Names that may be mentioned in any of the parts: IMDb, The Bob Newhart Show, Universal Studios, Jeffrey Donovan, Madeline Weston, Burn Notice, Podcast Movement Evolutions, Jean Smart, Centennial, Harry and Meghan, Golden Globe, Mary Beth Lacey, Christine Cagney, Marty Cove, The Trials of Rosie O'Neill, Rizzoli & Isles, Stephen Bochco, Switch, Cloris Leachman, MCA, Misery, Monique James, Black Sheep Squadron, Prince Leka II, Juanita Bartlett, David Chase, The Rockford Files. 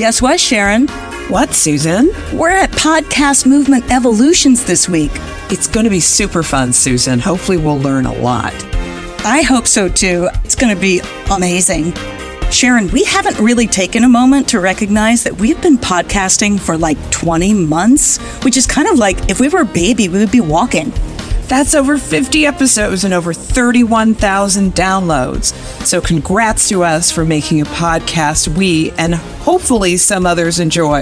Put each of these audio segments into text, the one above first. Guess what, Sharon? What, Susan? We're at Podcast Movement Evolutions this week. It's going to be super fun, Susan. Hopefully we'll learn a lot. I hope so, too. It's going to be amazing. Sharon, we haven't really taken a moment to recognize that we've been podcasting for like 20 months, which is kind of like if we were a baby, we would be walking. That's over 50 episodes and over 31,000 downloads. So congrats to us for making a podcast we and hopefully some others enjoy.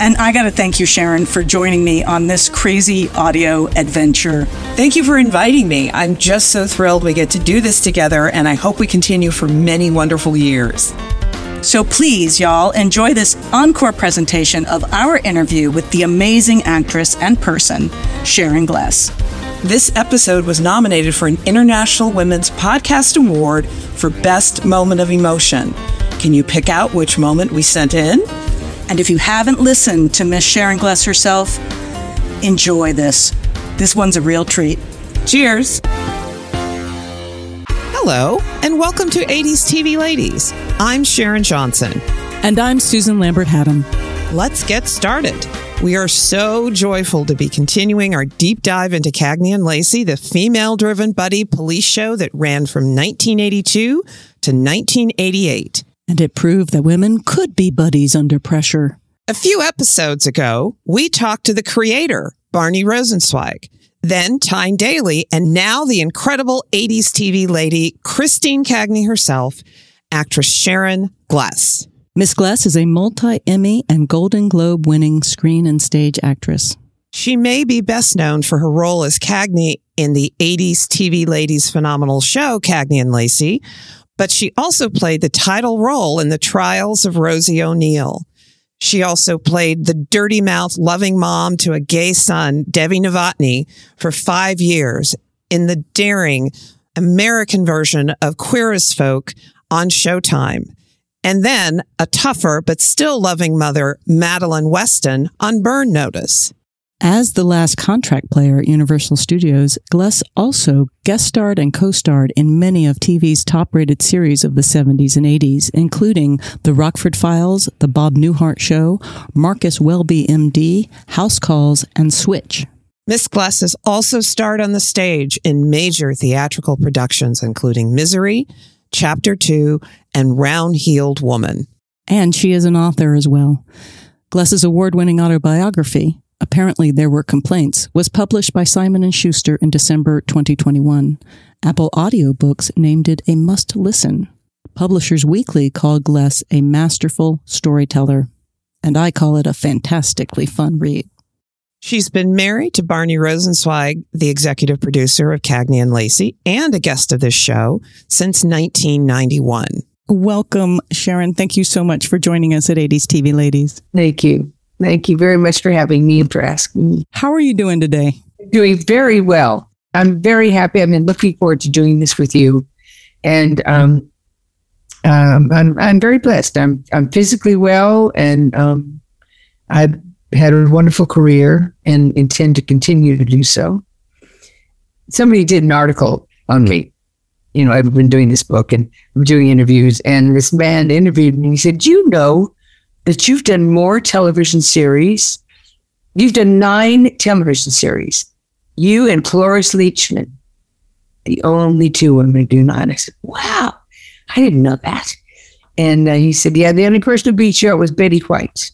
And I got to thank you, Sharon, for joining me on this crazy audio adventure. Thank you for inviting me. I'm just so thrilled we get to do this together, and I hope we continue for many wonderful years. So please, y'all, enjoy this encore presentation of our interview with the amazing actress and person, Sharon Gless. This episode was nominated for an International Women's Podcast Award for Best Moment of Emotion. Can you pick out which moment we sent in? And if you haven't listened to Miss Sharon Gless herself, enjoy this. This one's a real treat. Cheers. Hello, and welcome to 80s TV Ladies. I'm Sharon Johnson. And I'm Susan Lambert-Haddam. Let's get started. We are so joyful to be continuing our deep dive into Cagney and Lacey, the female-driven buddy police show that ran from 1982 to 1988. And it proved that women could be buddies under pressure. A few episodes ago, we talked to the creator, Barney Rosenzweig, then Tyne Daly, and now the incredible 80s TV lady, Christine Cagney herself, actress Sharon Gless. Miss Gless is a multi-Emmy and Golden Globe winning screen and stage actress. She may be best known for her role as Cagney in the 80s TV Ladies' phenomenal show, Cagney and Lacey, but she also played the title role in The Trials of Rosie O'Neill. She also played the dirty mouth loving mom to a gay son, Debbie Novotny, for 5 years in the daring American version of Queer as Folk on Showtime. And then a tougher but still loving mother, Madeline Weston, on Burn Notice. As the last contract player at Universal Studios, Gless also guest starred and co-starred in many of TV's top-rated series of the 70s and 80s, including The Rockford Files, The Bob Newhart Show, Marcus Welby, MD, House Calls, and Switch. Miss Gless has also starred on the stage in major theatrical productions, including Misery, Chapter 2, and Round-Heeled Woman. And she is an author as well. Gless's award-winning autobiography, Apparently There Were Complaints, was published by Simon & Schuster in December 2021. Apple Audiobooks named it a must-listen. Publishers Weekly called Gless a masterful storyteller, and I call it a fantastically fun read. She's been married to Barney Rosenzweig, the executive producer of Cagney and Lacey, and a guest of this show, since 1991. Welcome, Sharon. Thank you so much for joining us at 80s TV Ladies. Thank you. Thank you very much for having me and for asking me. How are you doing today? Doing very well. I'm very happy. I've been looking forward to doing this with you. And I'm very blessed. I'm physically well, and I've had a wonderful career and intend to continue to do so. Somebody did an article on me. You know, I've been doing this book and I'm doing interviews, and this man interviewed me and he said, "You know that you've done more television series. You've done 9 television series. You and Cloris Leachman, the only two women to do 9. I said, "Wow, I didn't know that." And he said, "Yeah, the only person who beat you out was Betty White.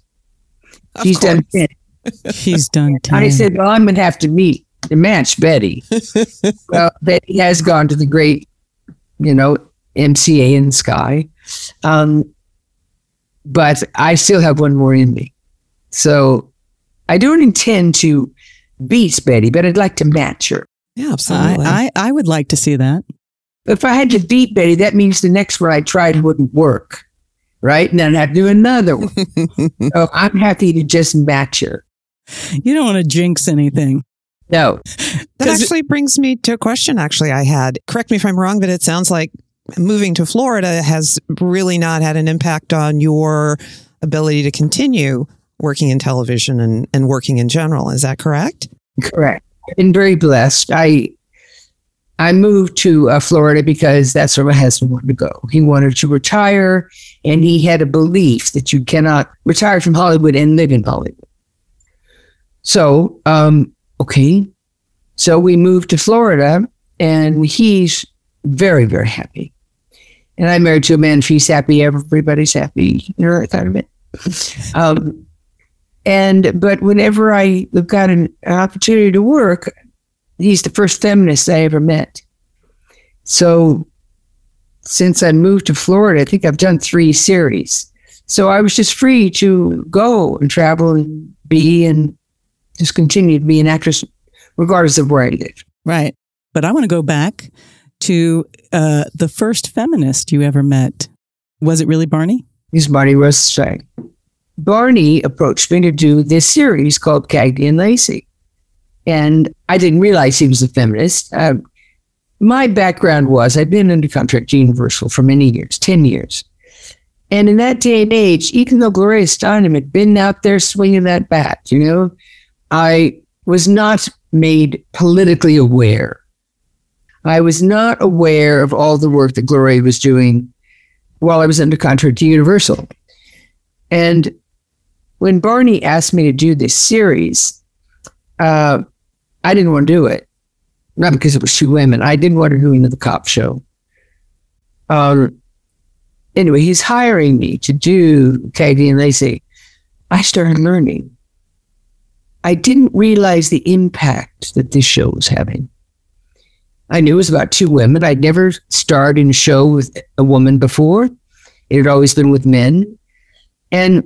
She's done 10. She's done 10. I said, "Well, I'm going to have to meet to match Betty." Well, Betty has gone to the great, you know, MCA in the sky. But I still have one more in me. So I don't intend to beat Betty, but I'd like to match her. Yeah, absolutely. I would like to see that. If I had to beat Betty, that means the next one I tried wouldn't work, right? And then I'd have to do another one. So I'm happy to just match her. You don't want to jinx anything. No. That actually brings me to a question I had. Correct me if I'm wrong, but it sounds like moving to Florida has really not had an impact on your ability to continue working in television and working in general. Is that correct? Correct. I've been very blessed. I I moved to Florida because that's where my husband wanted to go. He wanted to retire, and he had a belief that you cannot retire from Hollywood and live in Hollywood. So, okay. So we moved to Florida, and he's very, very happy. And I'm married to a man. If he's happy, everybody's happy. You know that kind of it. But whenever I've got an opportunity to work, he's the first feminist I ever met. So since I moved to Florida, I think I've done 3 series. So I was just free to go and travel and be, and just continue to be an actress regardless of where I live. Right. But I want to go back to the first feminist you ever met. Was it really Barney? It's Barney Rosenzweig. Barney approached me to do this series called Cagney and Lacey. And I didn't realize he was a feminist. My background was I'd been under contract to Universal for many years, 10 years. And in that day and age, even though Gloria Steinem had been out there swinging that bat, you know, I was not made politically aware. I was not aware of all the work that Gloria was doing while I was under contract to Universal. And when Barney asked me to do this series, I didn't want to do it. Not because it was 2 women. I didn't want to do another cop show. Anyway, he's hiring me to do Cagney and Lacey. I started learning. I didn't realize the impact that this show was having. I knew it was about 2 women. I'd never starred in a show with a woman before. It had always been with men. And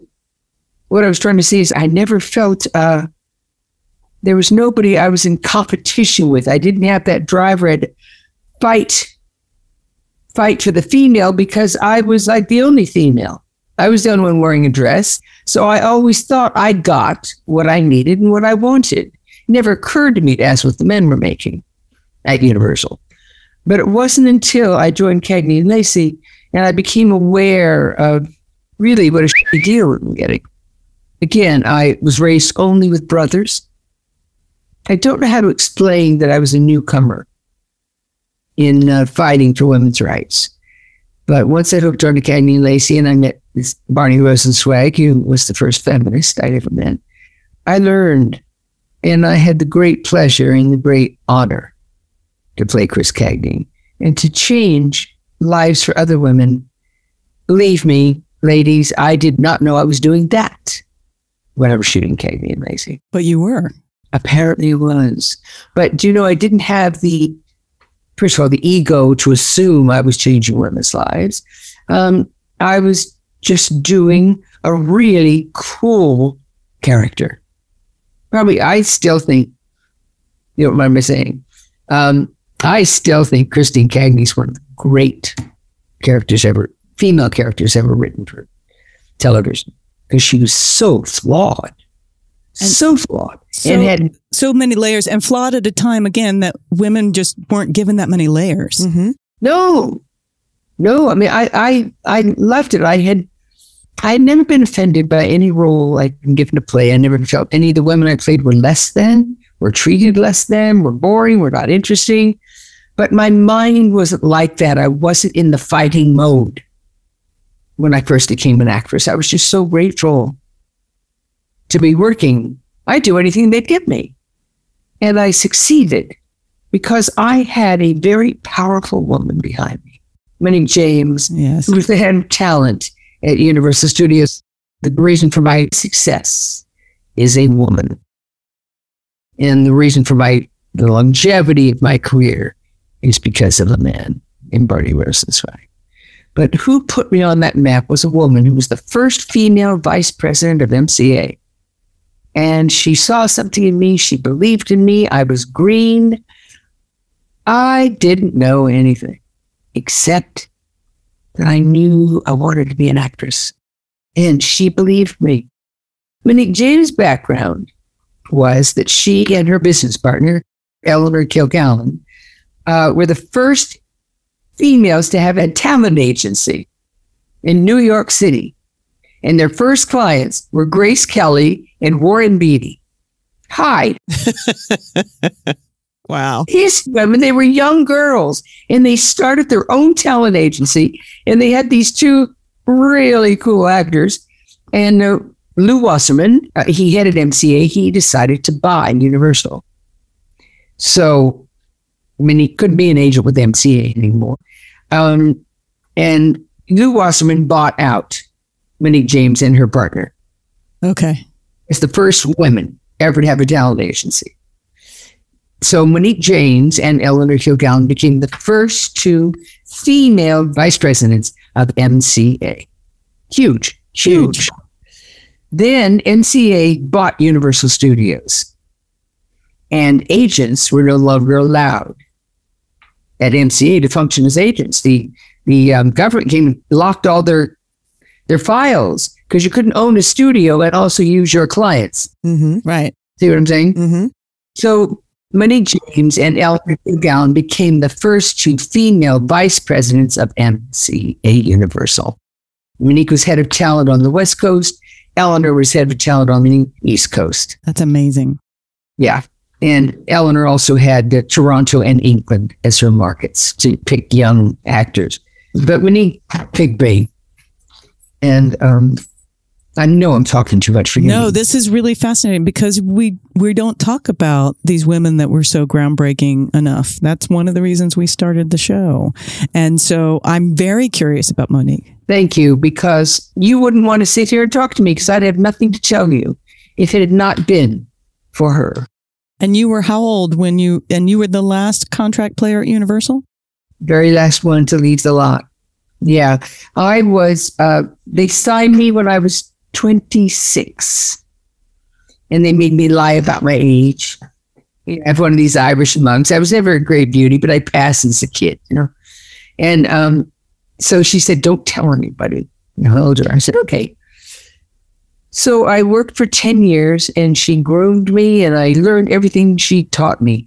what I was trying to see is I never felt there was nobody I was in competition with. I didn't have that drive where I'd fight for the female, because I was like the only female. I was the only one wearing a dress. So I always thought I got what I needed and what I wanted. It never occurred to me to ask what the men were making at Universal. But it wasn't until I joined Cagney and Lacey and I became aware of really what a shitty deal we were getting. Again, I was raised only with brothers. I don't know how to explain that I was a newcomer in fighting for women's rights. But once I hooked on to Cagney and Lacey and I met this Barney Rosenzweig, who was the first feminist I'd ever met, I learned, and I had the great pleasure and the great honor to play Chris Cagney and to change lives for other women. Believe me, ladies, I did not know I was doing that when I was shooting Cagney and Lacey. But you were. Apparently was. But, do you know, I didn't have the, first of all, the ego to assume I was changing women's lives. I was just doing a really cool character. Probably, I still think, you don't mind me saying, I still think Christine Cagney's one of the great characters ever, female characters ever written for television, because she was so flawed. And so flawed, and had so many layers, and flawed at a time, again, that women just weren't given that many layers. Mm-hmm. No. I mean, I loved it. I had never been offended by any role I'd been given to play. I never felt any of the women I played were less than, were treated less than, were boring, were not interesting. But my mind wasn't like that. I wasn't in the fighting mode when I first became an actress. I was just so grateful to be working. I'd do anything they'd give me. And I succeeded because I had a very powerful woman behind me, Monique James, yes, who was the head of talent at Universal Studios. The reason for my success is a woman. And the reason for the longevity of my career is because of a man in Barney Rosenzweig. But who put me on that map was a woman who was the first female vice president of MCA. And she saw something in me. She believed in me. I was green. I didn't know anything except that I knew I wanted to be an actress. And she believed me. Monique James' background was that she and her business partner, Eleanor Kilgallen, were the first females to have a talent agency in New York City. And their first clients were Grace Kelly and Warren Beatty. Hi. Wow. These women, they were young girls, and they started their own talent agency, and they had these two really cool actors. And Lou Wasserman, he headed MCA, he decided to buy Universal. So, I mean, he couldn't be an agent with MCA anymore. And Lou Wasserman bought out Monique James and her partner. Okay. It's the first women ever to have a talent agency. So Monique James and Eleanor Kilgallen became the first two female vice presidents of MCA. Huge, huge. Huge. Then MCA bought Universal Studios, and agents were no longer allowed at MCA to function as agents. The government came and locked all their files because you couldn't own a studio and also use your clients. Mm-hmm, right. See what I'm saying? Mm-hmm. So Monique James and Eleanor Kilgallen became the first two female vice presidents of MCA Universal. Monique was head of talent on the West Coast. Eleanor was head of talent on the East Coast. That's amazing. Yeah. And Eleanor also had Toronto and England as her markets to pick young actors. But Monique picked Bay. And I know I'm talking too much for you. No, this is really fascinating because we don't talk about these women that were so groundbreaking enough. That's one of the reasons we started the show. And so I'm very curious about Monique. Thank you, because you wouldn't want to sit here and talk to me because I'd have nothing to tell you if it had not been for her. And you were how old when you were the last contract player at Universal? Very last one to leave the lot. Yeah, I was, they signed me when I was 26, and they made me lie about my age. I have one of these Irish monks. I was never a great beauty, but I passed as a kid, you know. And so she said, don't tell anybody. How old are you? I said, okay. So I worked for 10 years, and she groomed me, and I learned everything she taught me.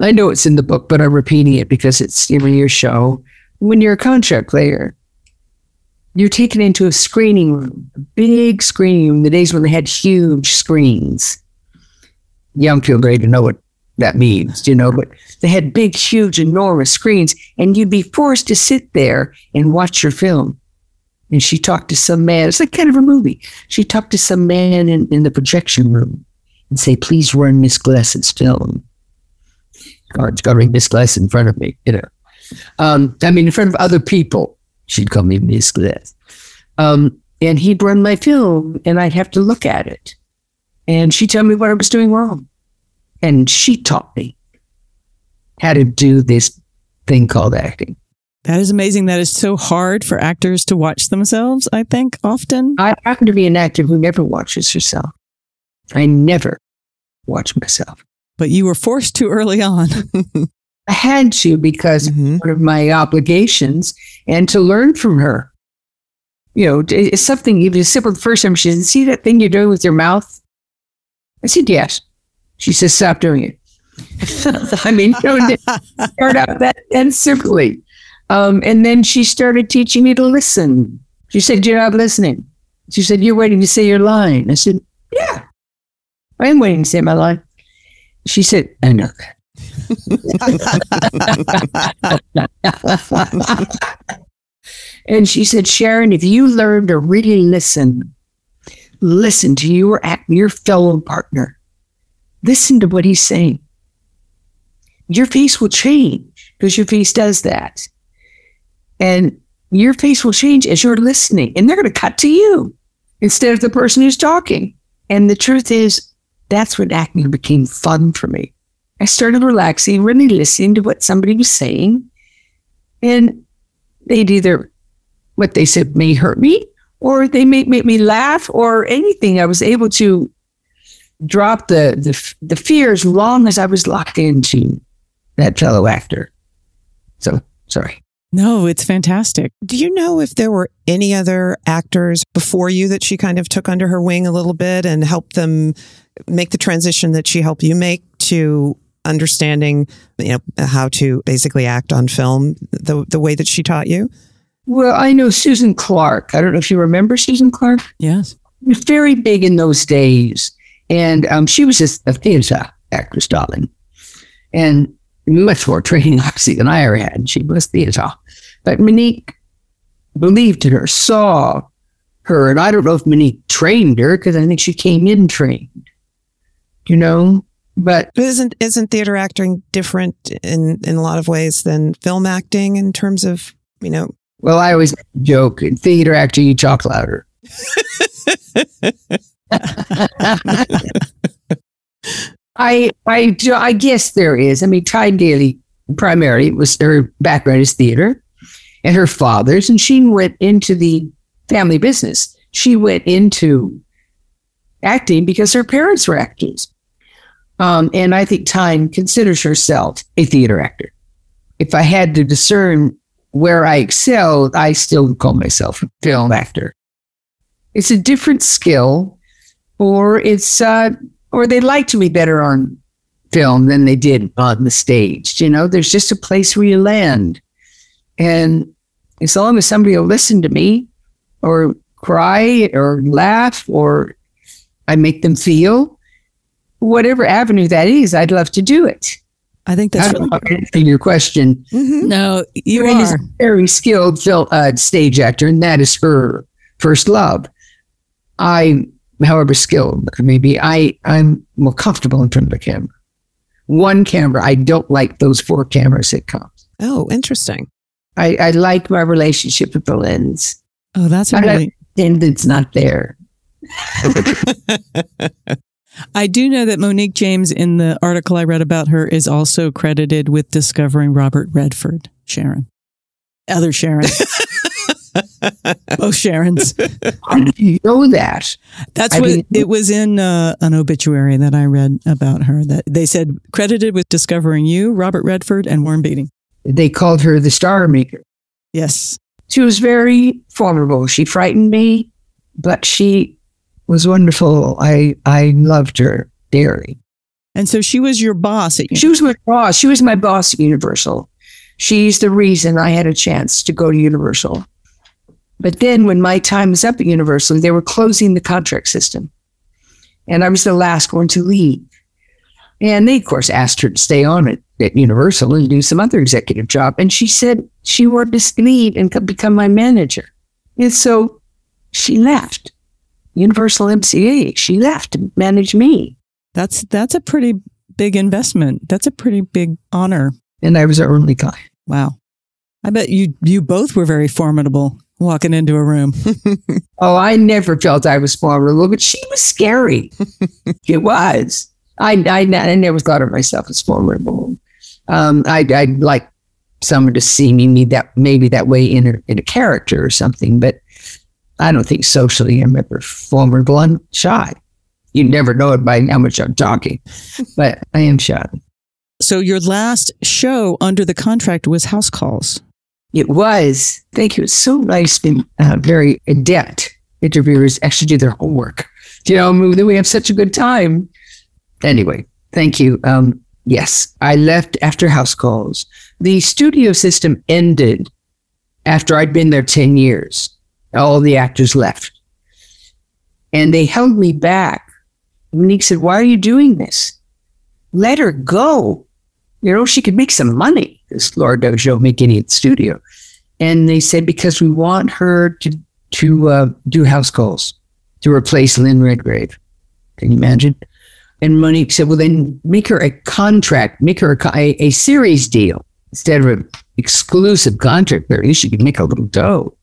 I know it's in the book, but I'm repeating it because it's in your show. When you're a contract player, you're taken into a screening room, a big screening room, the days when they had huge screens. Young people didn't know what that means, you know, but they had big, huge, enormous screens, and you'd be forced to sit there and watch your film. And she talked to some man. It's like kind of a movie. She talked to some man in the projection room and say, please run Miss Gless's film. Or it's got to be Miss Gless in front of me, you know. I mean, in front of other people, she'd call me Miss Gless. And he'd run my film, and I'd have to look at it. And she'd tell me what I was doing wrong. And she taught me how to do this thing called acting. That is amazing. That is so hard for actors to watch themselves, I think, often. I happen to be an actor who never watches herself. I never watch myself. But you were forced to early on. I had to because one of my obligations and to learn from her. You know, it's something even simple. The first time she said, see that thing you're doing with your mouth? I said, yes. She says, stop doing it. I mean, don't start out that and simply. And then she started teaching me to listen. She said, you're not listening. She said, you're waiting to say your line. I said, yeah, I am waiting to say my line. She said, I know that. And she said, Sharon, if you learn to really listen to your fellow partner, listen to what he's saying, your face will change, because your face does that, and your face will change as you're listening, and they're going to cut to you instead of the person who's talking. And the truth is, that's when acting became fun for me. I started relaxing, really listening to what somebody was saying. And they'd either, what they said may hurt me, or they may make me laugh, or anything. I was able to drop the fear as long as I was locked into that fellow actor. So, sorry. No, it's fantastic. Do you know if there were any other actors before you that she kind of took under her wing a little bit and helped them make the transition that she helped you make to understanding, you know, how to basically act on film the way that she taught you? Well, I know Susan Clark. I don't know if you remember Susan Clark. Yes. She was very big in those days. And she was just a theater actress, darling. and much more training, obviously, than I ever had. And she was theater. But Monique believed in her, saw her. And I don't know if Monique trained her, because I think she came in trained, you know? But isn't theater acting different in a lot of ways than film acting in terms of, you know? Well, I always joke, in theater acting, you talk louder. I guess there is. I mean, Tyne Daly primarily was, her background is theater, and her father's, and she went into the family business. She went into acting because her parents were actors. And I think Tyne considers herself a theater actor. If I had to discern where I excelled, I still call myself a film actor. It's a different skill, or it's or they liked me better on film than they did on the stage. You know, there's just a place where you land, and as long as somebody will listen to me, or cry, or laugh, or I make them feel. Whatever avenue that is, I'd love to do it. I think that's answering your question. Mm-hmm. No, you are a very skilled stage actor, and that is her first love. I'm, however skilled maybe, I'm more comfortable in front of the camera. One camera. I don't like those four camera sitcoms. Oh, interesting. I like my relationship with the lens. Oh, that's really... And it's not there. I do know that Monique James, in the article I read about her, is also credited with discovering Robert Redford, Sharon. Other Sharon. Both Sharons. How do you know that? That's what it was in an obituary that I read about her. That they said, credited with discovering you, Robert Redford, and Warren Beatty. They called her the Star Maker. Yes. She was very formidable. She frightened me, but she... was wonderful. I loved her dearly. And so she was your boss. She was my boss. She was my boss at Universal. She's the reason I had a chance to go to Universal. But then when my time was up at Universal, they were closing the contract system. And I was the last one to leave. And they, of course, asked her to stay on at Universal and do some other executive job. And she said she wanted to leave and become my manager. And so she left. Universal MCA. She left to manage me. That's a pretty big investment. That's a pretty big honor. And I was her only guy. Wow. I bet you both were very formidable walking into a room. Oh, I never felt I was formidable, but she was scary. It was. I never thought of myself as formidable. I'd like someone to see me that maybe that way in a character or something, but I don't think socially I'm ever formidable. I'm shy. You never know it by how much I'm talking, but I am shy. So your last show under the contract was House Calls. It was. Thank you. It's so nice being very adept interviewers actually do their homework. You know, then we have such a good time. Anyway, thank you. Yes, I left after House Calls. The studio system ended after I'd been there 10 years. All the actors left. And they held me back. Monique said, why are you doing this? Let her go. You know, she could make some money. Because Lord knows you don't make any at the studio. And they said, because we want her to do House Calls to replace Lynn Redgrave. Can you imagine? And Monique said, well, then make her a contract, make her a series deal. Instead of an exclusive contract, at least she could make a little dough.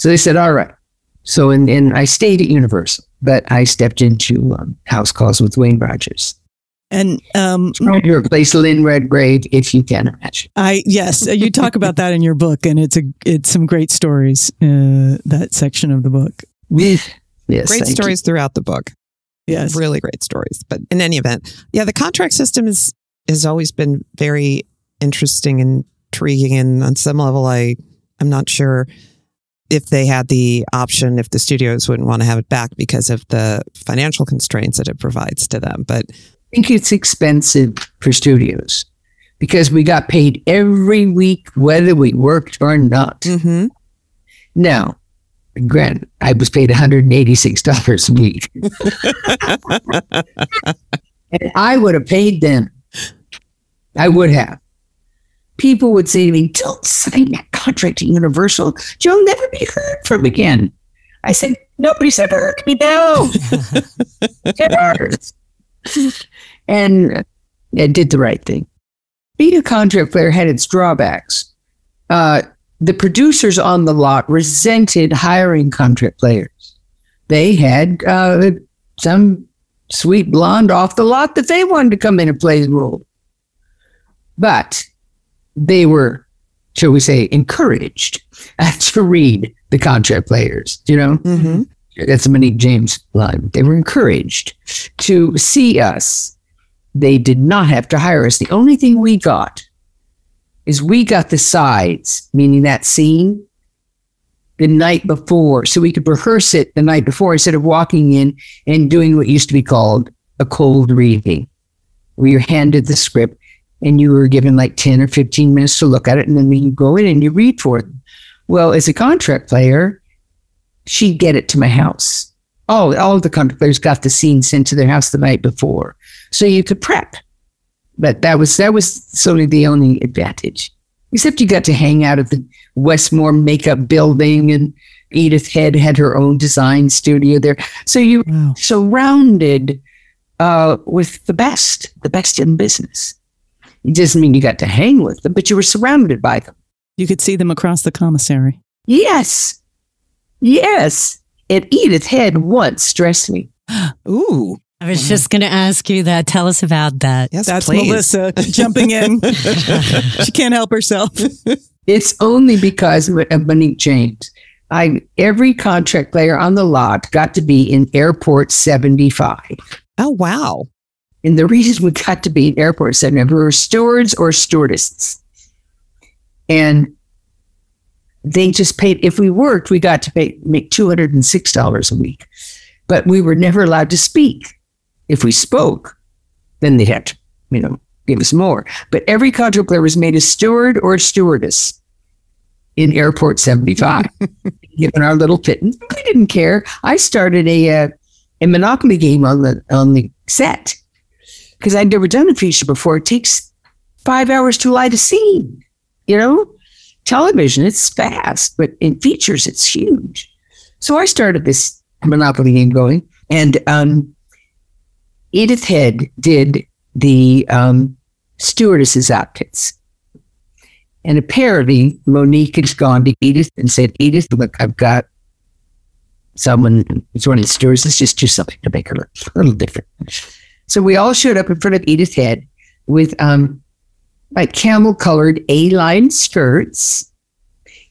So they said, all right. So, and I stayed at Universal, but I stepped into House Calls with Wayne Rogers. And trying to replace Lynn Redgrave, if you can imagine. Yes, you talk about that in your book, and it's some great stories, that section of the book. Yes, great stories throughout the book. Yes. Really great stories. But in any event, yeah, the contract system has always been very interesting and intriguing. And on some level, I'm not sure if they had the option, if the studios wouldn't want to have it back because of the financial constraints that it provides to them. But I think it's expensive for studios because we got paid every week, whether we worked or not. Mm-hmm. Now, granted, I was paid $186 a week. And I would have paid them I would have. People would say to me, don't sign that contract to Universal. You'll never be heard from again. I said, nobody's ever heard me now. And it did the right thing. Being a contract player had its drawbacks. The producers on the lot resented hiring contract players. They had some sweet blonde off the lot that they wanted to come in and play the role. But they were, shall we say, encouraged to read the contract players, you know? Mm-hmm. That's a Monique James line. They were encouraged to see us. They did not have to hire us. The only thing we got is we got the sides, meaning that scene, the night before, so we could rehearse it the night before instead of walking in and doing what used to be called a cold reading, where you're handed the script and you were given like 10 or 15 minutes to look at it, and then you go in and you read for it. Well, as a contract player, she'd get it to my house. All of the contract players got the scene sent to their house the night before, so you could prep. But that was solely the only advantage. Except you got to hang out at the Westmore makeup building, and Edith Head had her own design studio there. So you were surrounded with the best in business. It doesn't mean you got to hang with them, but you were surrounded by them. You could see them across the commissary. Yes. Yes. And Edith Head once stressed me. Ooh. I was just going to ask you that. Tell us about that. Yes, that's please. Melissa jumping in. She can't help herself. It's only because of Monique James. Every contract player on the lot got to be in Airport 75. Oh, wow. And the reason we got to be in Airport 75 were stewards or stewardesses. And they just paid, if we worked, we got to make $206 a week. But we were never allowed to speak. If we spoke, then they'd have to, give us more. But every contract player was made a steward or a stewardess in Airport 75, given our little pittance. I didn't care. I started a Monopoly game on the set because I'd never done a feature before. It takes 5 hours to light a scene, Television, it's fast, but in features, it's huge. So I started this Monopoly game going, and Edith Head did the stewardesses' outfits. And apparently, Monique has gone to Edith and said, Edith, look, I've got someone who's one of the stewards. Let's just do something to make her look a little different. So we all showed up in front of Edith Head with like camel-colored A-line skirts,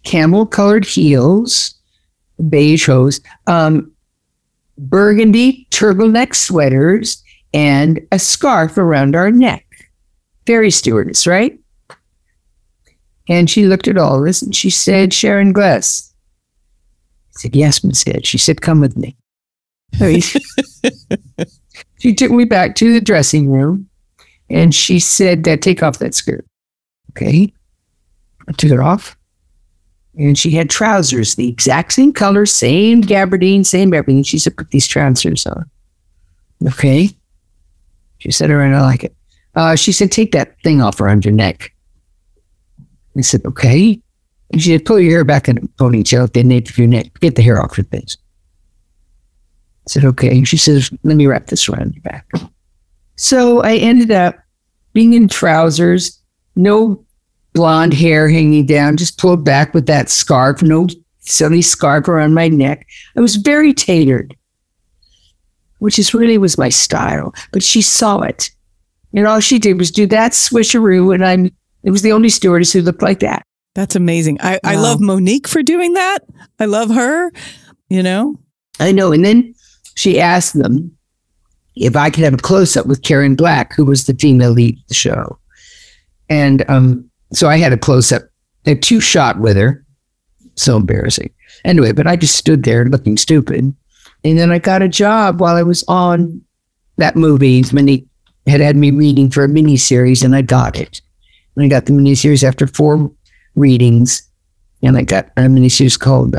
camel-colored heels, beige hose, burgundy turtleneck sweaters, and a scarf around our neck. Ferry stewardess, right? And she looked at all this and she said, Sharon Gless. I said, yes, Miss Head. She said, come with me. She took me back to the dressing room. And she said, take off that skirt. Okay. I took it off. And she had trousers, the exact same color, same gabardine, same everything. She said, put these trousers on. Okay. She said, all right, I like it. She said, take that thing off around your neck. I said, okay. And she said, pull your hair back in a ponytail at the nape of your neck. Get the hair off your face. I said, okay. And she says, let me wrap this around your back. So I ended up being in trousers, no blonde hair hanging down, just pulled back with that scarf, no silly scarf around my neck. I was very tailored, which is really was my style, but she saw it. And all she did was do that switcheroo, and it was the only stewardess who looked like that. That's amazing. I love Monique for doing that. I love her, I know. And then she asked them if I could have a close-up with Karen Black, who was the female lead of the show. And so I had a close-up, a two-shot with her. So embarrassing. Anyway, but I just stood there looking stupid. And then I got a job while I was on that movie. Monique had me reading for a miniseries, and I got it. And I got the miniseries after 4 readings, and I got a miniseries called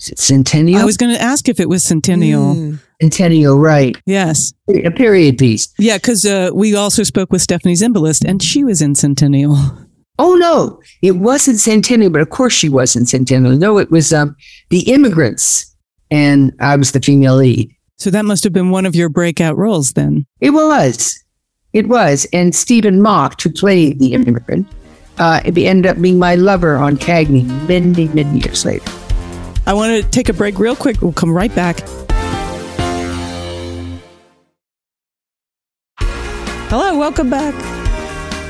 Is it Centennial? I was going to ask if it was Centennial. Centennial, right. Yes. A period piece. Yeah, because we also spoke with Stephanie Zimbalist, and she was in Centennial. Oh, no, it wasn't Centennial, but of course she wasn't Centennial. No, it was The Immigrants, and I was the female lead. So that must have been one of your breakout roles then. It was. It was. And Stephen Mocht, who played The Immigrant, ended up being my lover on Cagney many, many years later. I want to take a break real quick. We'll come right back. Hello, welcome back.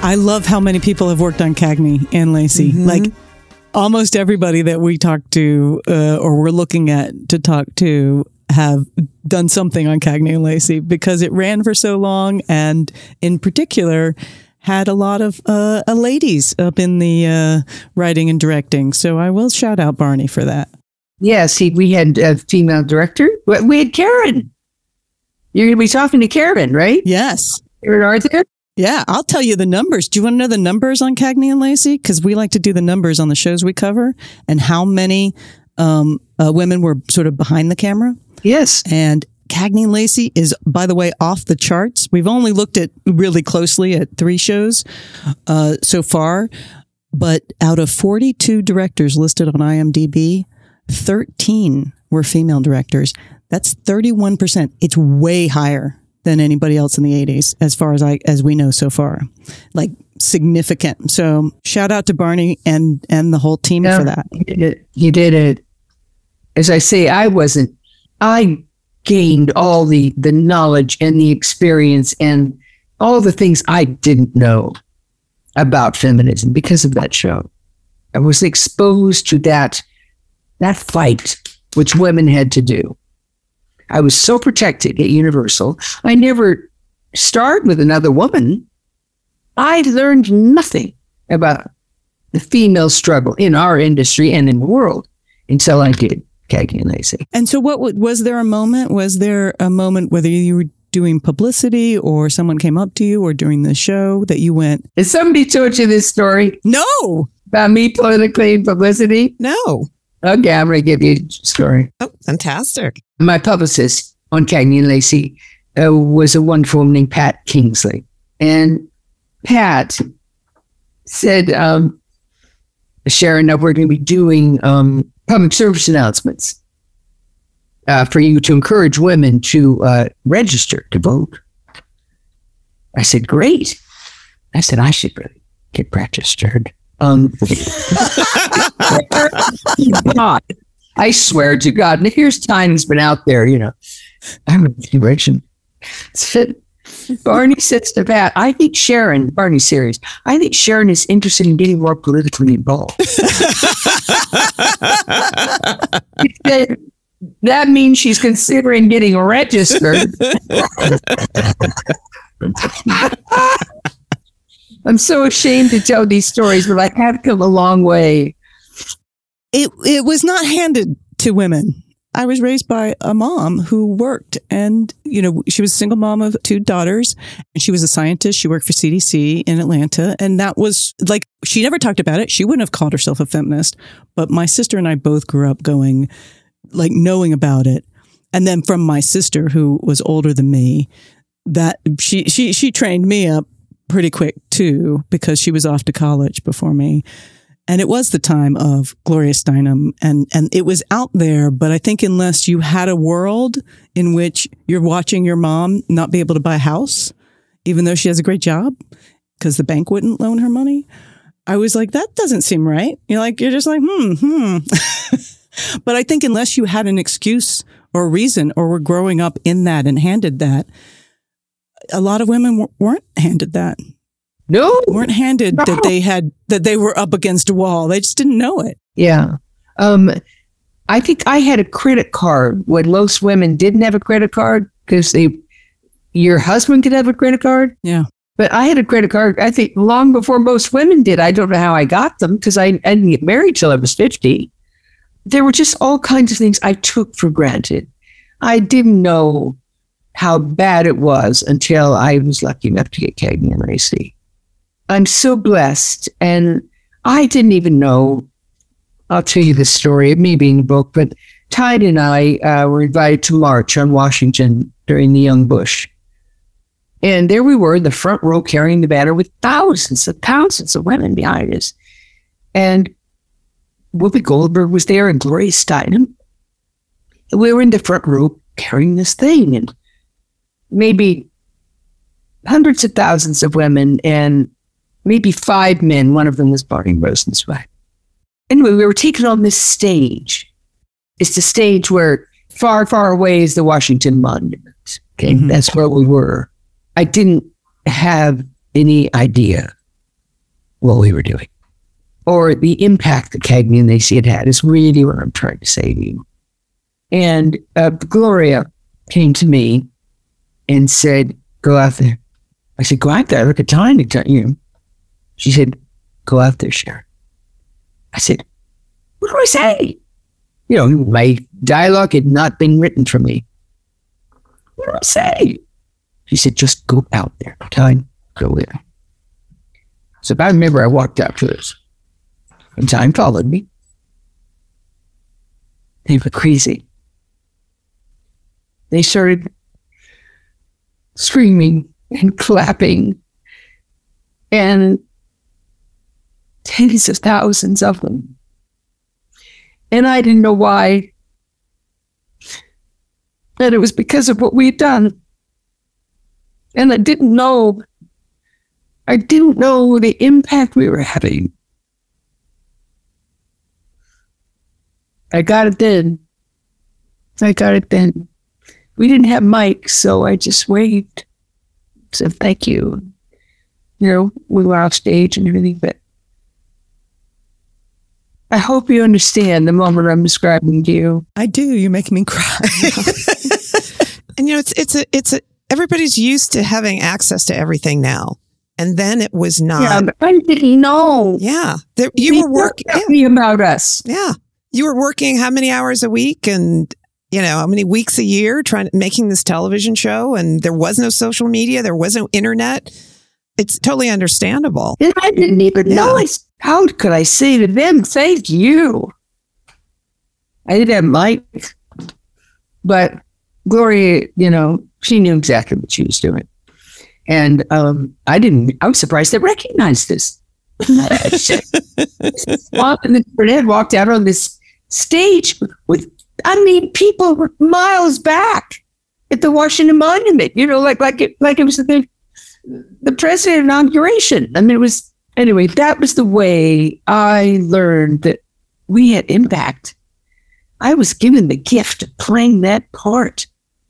I love how many people have worked on Cagney and Lacey. Like almost everybody that we talk to or we're looking at to talk to have done something on Cagney and Lacey because it ran for so long and in particular had a lot of ladies up in the writing and directing. So I will shout out Barney for that. Yes, we had a female director. We had Karen. You're going to be talking to Karen, right? Yes. Karen Arthur? Yeah, I'll tell you the numbers. Do you want to know the numbers on Cagney and Lacey? Because we like to do the numbers on the shows we cover and how many women were sort of behind the camera. Yes. And Cagney and Lacey is, by the way, off the charts. We've only looked at really closely at 3 shows so far. But out of 42 directors listed on IMDb, 13 were female directors. That's 31%. It's way higher than anybody else in the 80s, as far as we know so far. Like, significant. So shout out to Barney and the whole team for that. You did it. You did it. As I say, I gained all the knowledge and the experience and all the things I didn't know about feminism because of that show. I was exposed to that fight which women had to do. I was so protected at Universal. I never starred with another woman. I learned nothing about the female struggle in our industry and in the world until I did Cagney and Lacey. And so what was there a moment? Was there a moment, whether you were doing publicity or someone came up to you or during the show, that you went... Has somebody told you this story? No! About me politically and publicity? No. Okay, I'm going to give you a story. Oh, fantastic. My publicist on Cagney and Lacey was a wonderful woman named Pat Kingsley. And Pat said, Sharon, we're going to be doing public service announcements for you to encourage women to register to vote. I said, great. I said, I should really get registered. God, I swear to God, and here's Time's been out there, you know, I'm a direction. Barney says to Pat, I think Sharon, Barney's serious, I think Sharon is interested in getting more politically involved. He said, that means she's considering getting registered. I'm so ashamed to tell these stories, but I have come a long way. It was not handed to women. I was raised by a mom who worked, and you know, she was a single mom of 2 daughters, and she was a scientist. She worked for CDC in Atlanta, and that was like, she never talked about it. She wouldn't have called herself a feminist, but my sister and I both grew up going, like, knowing about it. And then from my sister, who was older than me, that she trained me up pretty quick too, because she was off to college before me. And it was the time of Gloria Steinem, and it was out there, but I think unless you had a world in which you're watching your mom not be able to buy a house, even though she has a great job, because the bank wouldn't loan her money, I was like, that doesn't seem right. You're just like, But I think unless you had an excuse or reason, or were growing up in that and handed that, a lot of women weren't handed that. No, weren't handed that they were up against a wall. They just didn't know it. Yeah. I think I had a credit card when most women didn't have a credit card, because your husband could have a credit card. Yeah. But I had a credit card, I think, long before most women did. I don't know how I got them, because I didn't get married till I was 50. There were just all kinds of things I took for granted. I didn't know how bad it was until I was lucky enough to get Cagney and Lacey. I'm so blessed, and I didn't even know. I'll tell you the story. It may be in the book, but Tyne and I were invited to march on Washington during the Young Bush. And there we were in the front row carrying the banner with thousands and thousands of women behind us. And Whoopi Goldberg was there and Gloria Steinem. And we were in the front row carrying this thing, and maybe hundreds of thousands of women and maybe five men. One of them was Barney Rosenzweig. Anyway, we were taken on this stage. It's the stage where far, far away is the Washington Monument. Okay, mm-hmm. That's where we were. I didn't have any idea what we were doing or the impact that Cagney and Lacey had had is really what I'm trying to say to you. And Gloria came to me and said, "Go out there." I said, "Go out there. Look at Tyne. You." She said, "Go out there, Sharon." I said, "What do I say?" You know, my dialogue had not been written for me. "What do I say?" She said, "Just go out there, Tyne. Go there." So if I remember, I walked out to this, and Tyne followed me. They were crazy. They started screaming and clapping, and tens of thousands of them. And I didn't know why. And it was because of what we'd done. And I didn't know the impact we were having. I got it then. We didn't have mics, so I just waved, said thank you. You know, we were off stage and everything, but I hope you understand the moment I'm describing to you. I do. You make me cry. And you know, it's everybody's used to having access to everything now, and then it was not. Yeah, but I didn't know. Yeah, you were working about us. Yeah, you were working how many hours a week and. You know, how many weeks a year making this television show, and there was no social media, there was no internet. It's totally understandable. And I didn't even know it. How could I say to them, thank you? I didn't have mic, but Gloria, you know, she knew exactly what she was doing. And I was surprised they recognized this. And then walked out on this stage with people were miles back at the Washington Monument, you know, like it was the president's inauguration. I mean, that was the way I learned that we had impact. I was given the gift of playing that part.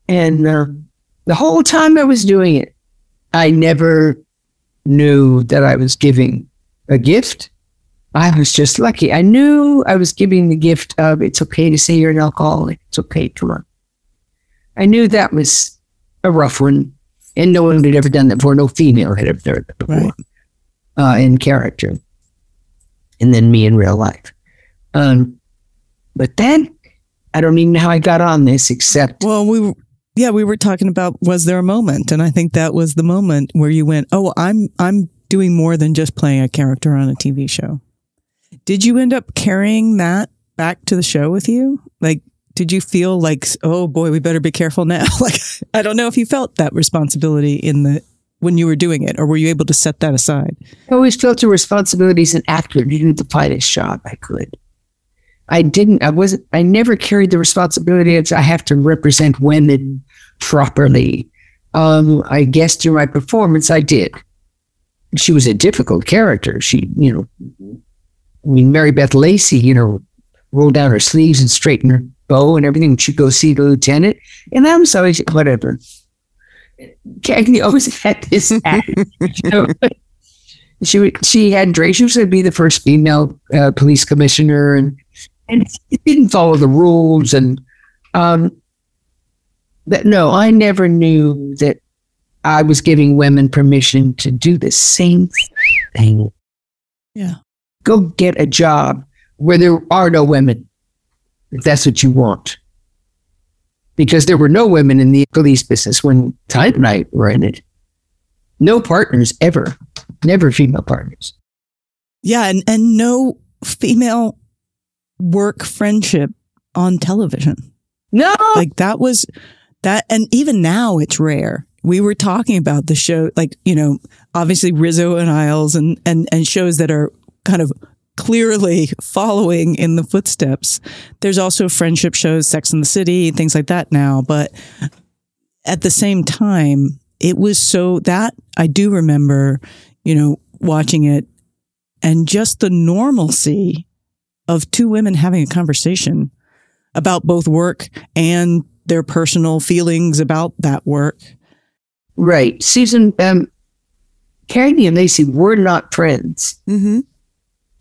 And the whole time I was doing it, I never knew that I was giving a gift. I was just lucky. I knew I was giving the gift of it's okay to say you're an alcoholic. It's okay to run. I knew that was a rough one, and no one had ever done that before. No female had ever done that before, right. In character, and then me in real life. But then I don't even know how I got on this, except we were talking about, was there a moment, and I think that was the moment where you went, oh, I'm doing more than just playing a character on a TV show. Did you end up carrying that back to the show with you? Like, did you feel like, oh boy, we better be careful now? Like, I don't know if you felt that responsibility when you were doing it, or were you able to set that aside? I always felt a responsibility as an actor to do the finest job I could. I never carried the responsibility of, I have to represent women properly. I guess through my performance, I did. She was a difficult character. Mary Beth Lacey, you know, rolled down her sleeves and straightened her bow and everything. She'd go see the lieutenant. And I was always, whatever. Cagney always had this act. You know? She had Dre. She was going to be the first female police commissioner. And it didn't follow the rules. And I never knew that I was giving women permission to do the same thing. Yeah. Go get a job where there are no women, if that's what you want. Because there were no women in the police business when Tyne and I were in it. No partners ever. Never female partners. Yeah, and no female work friendship on television. No. Like that was that. And even now it's rare. We were talking about the show, like, you know, obviously Rizzo and Isles and shows that are kind of clearly following in the footsteps. There's also friendship shows, Sex and the City, things like that now. But at the same time, it was so that I do remember, you know, watching it and just the normalcy of two women having a conversation about both work and their personal feelings about that work. Right. Susan, Cagney and Lacey were not friends. Mm-hmm.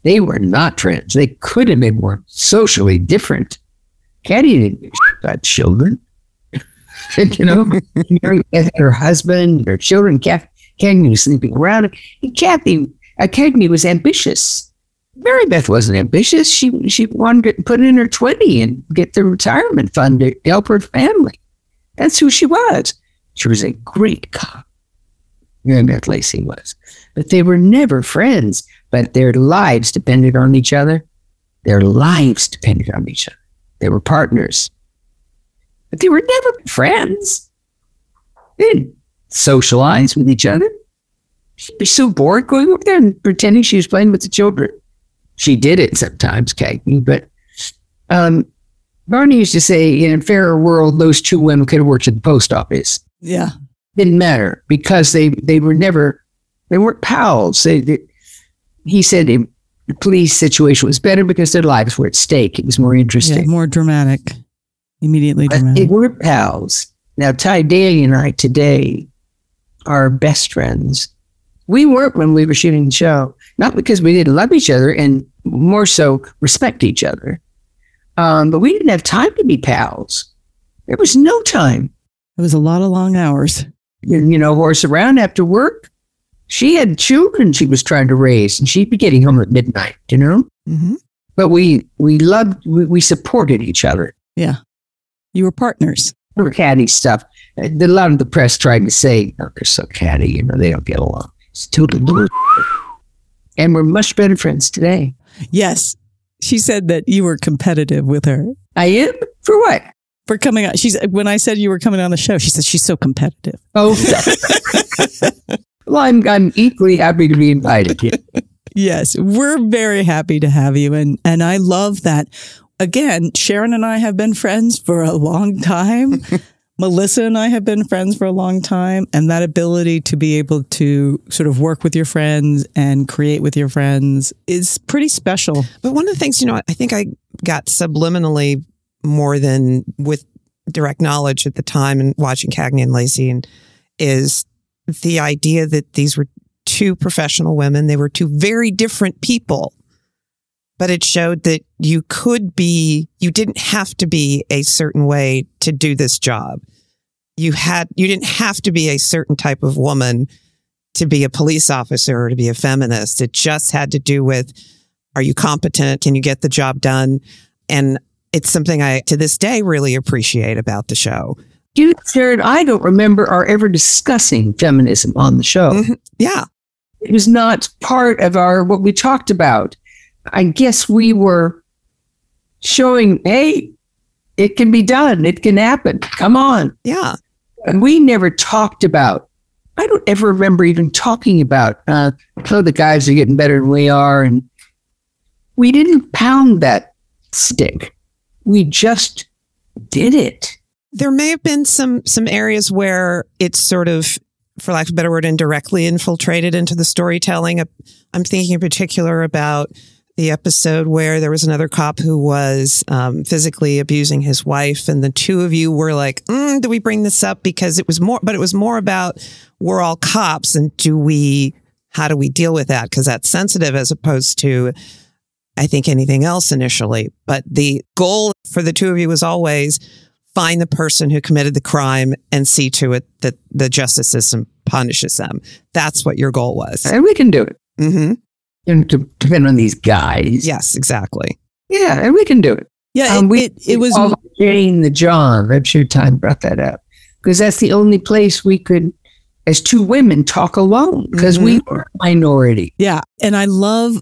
They were not friends. They could have been more socially different. Cagney didn't give a shit about children. You know, Mary had her husband, her children. Cagney was sleeping around. And Cagney was ambitious. Mary Beth wasn't ambitious. She wanted to put in her 20 and get the retirement fund to help her family. That's who she was. She was a great cop. Mary Beth Lacey was. But they were never friends. But their lives depended on each other. Their lives depended on each other. They were partners. But they were never friends. They didn't socialize with each other. She'd be so bored going over there and pretending she was playing with the children. She did it sometimes, Cagney. But Barney used to say, in a fairer world, those two women could have worked at the post office. Yeah. Didn't matter because they were never, they weren't pals. He said the police situation was better because their lives were at stake. It was more interesting. Yeah, more dramatic. Immediately dramatic. They were pals. Now, Tyne Daly and I today are best friends. We weren't when we were shooting the show. Not because we didn't love each other and more so respect each other. But we didn't have time to be pals. There was no time. It was a lot of long hours. You know, horse around after work. She had children she was trying to raise, and she'd be getting home at midnight, you know? Mm-hmm. But we loved, we supported each other. Yeah. You were partners. We were catty stuff. A lot of the press tried to say, oh, they're so catty, you know, they don't get along. It's totally bullshit. And we're much better friends today. Yes. She said that you were competitive with her. I am? For what? For coming out. She's, when I said you were coming on the show, she said she's so competitive. Oh, well, I'm equally happy to be invited. Yeah. Yes, we're very happy to have you. And I love that. Again, Sharon and I have been friends for a long time. Melissa and I have been friends for a long time. And that ability to be able to sort of work with your friends and create with your friends is pretty special. But one of the things, you know, I think I got subliminally more than with direct knowledge at the time and watching Cagney and Lacey and is the idea that these were two professional women. They were two very different people, but it showed that you could be, you didn't have to be a certain way to do this job. You didn't have to be a certain type of woman to be a police officer or to be a feminist. It just had to do with, are you competent? Can you get the job done? And it's something I, to this day, really appreciate about the show. You, Sharon, I don't remember our ever discussing feminism on the show. Mm-hmm. Yeah. It was not part of our, what we talked about. I guess we were showing, hey, it can be done. It can happen. Come on. Yeah. And we never talked about, I don't ever remember even talking about, oh, the guys are getting better than we are. And we didn't pound that stick. We just did it. There may have been some areas where it's sort of, for lack of a better word, indirectly infiltrated into the storytelling. I'm thinking in particular about the episode where there was another cop who was physically abusing his wife. And the two of you were like, do we bring this up? Because it was more, but it was more about we're all cops and how do we deal with that? Because that's sensitive as opposed to, I think, anything else initially. But the goal for the two of you was always, find the person who committed the crime and see to it that the justice system punishes them. That's what your goal was. And we can do it. Mm-hmm. And to depend on these guys. Yes, exactly. Yeah, and we can do it. Yeah, it was Jane the John. I'm sure Time brought that up because that's the only place we could, as two women, talk alone because we were a minority. Yeah, and I love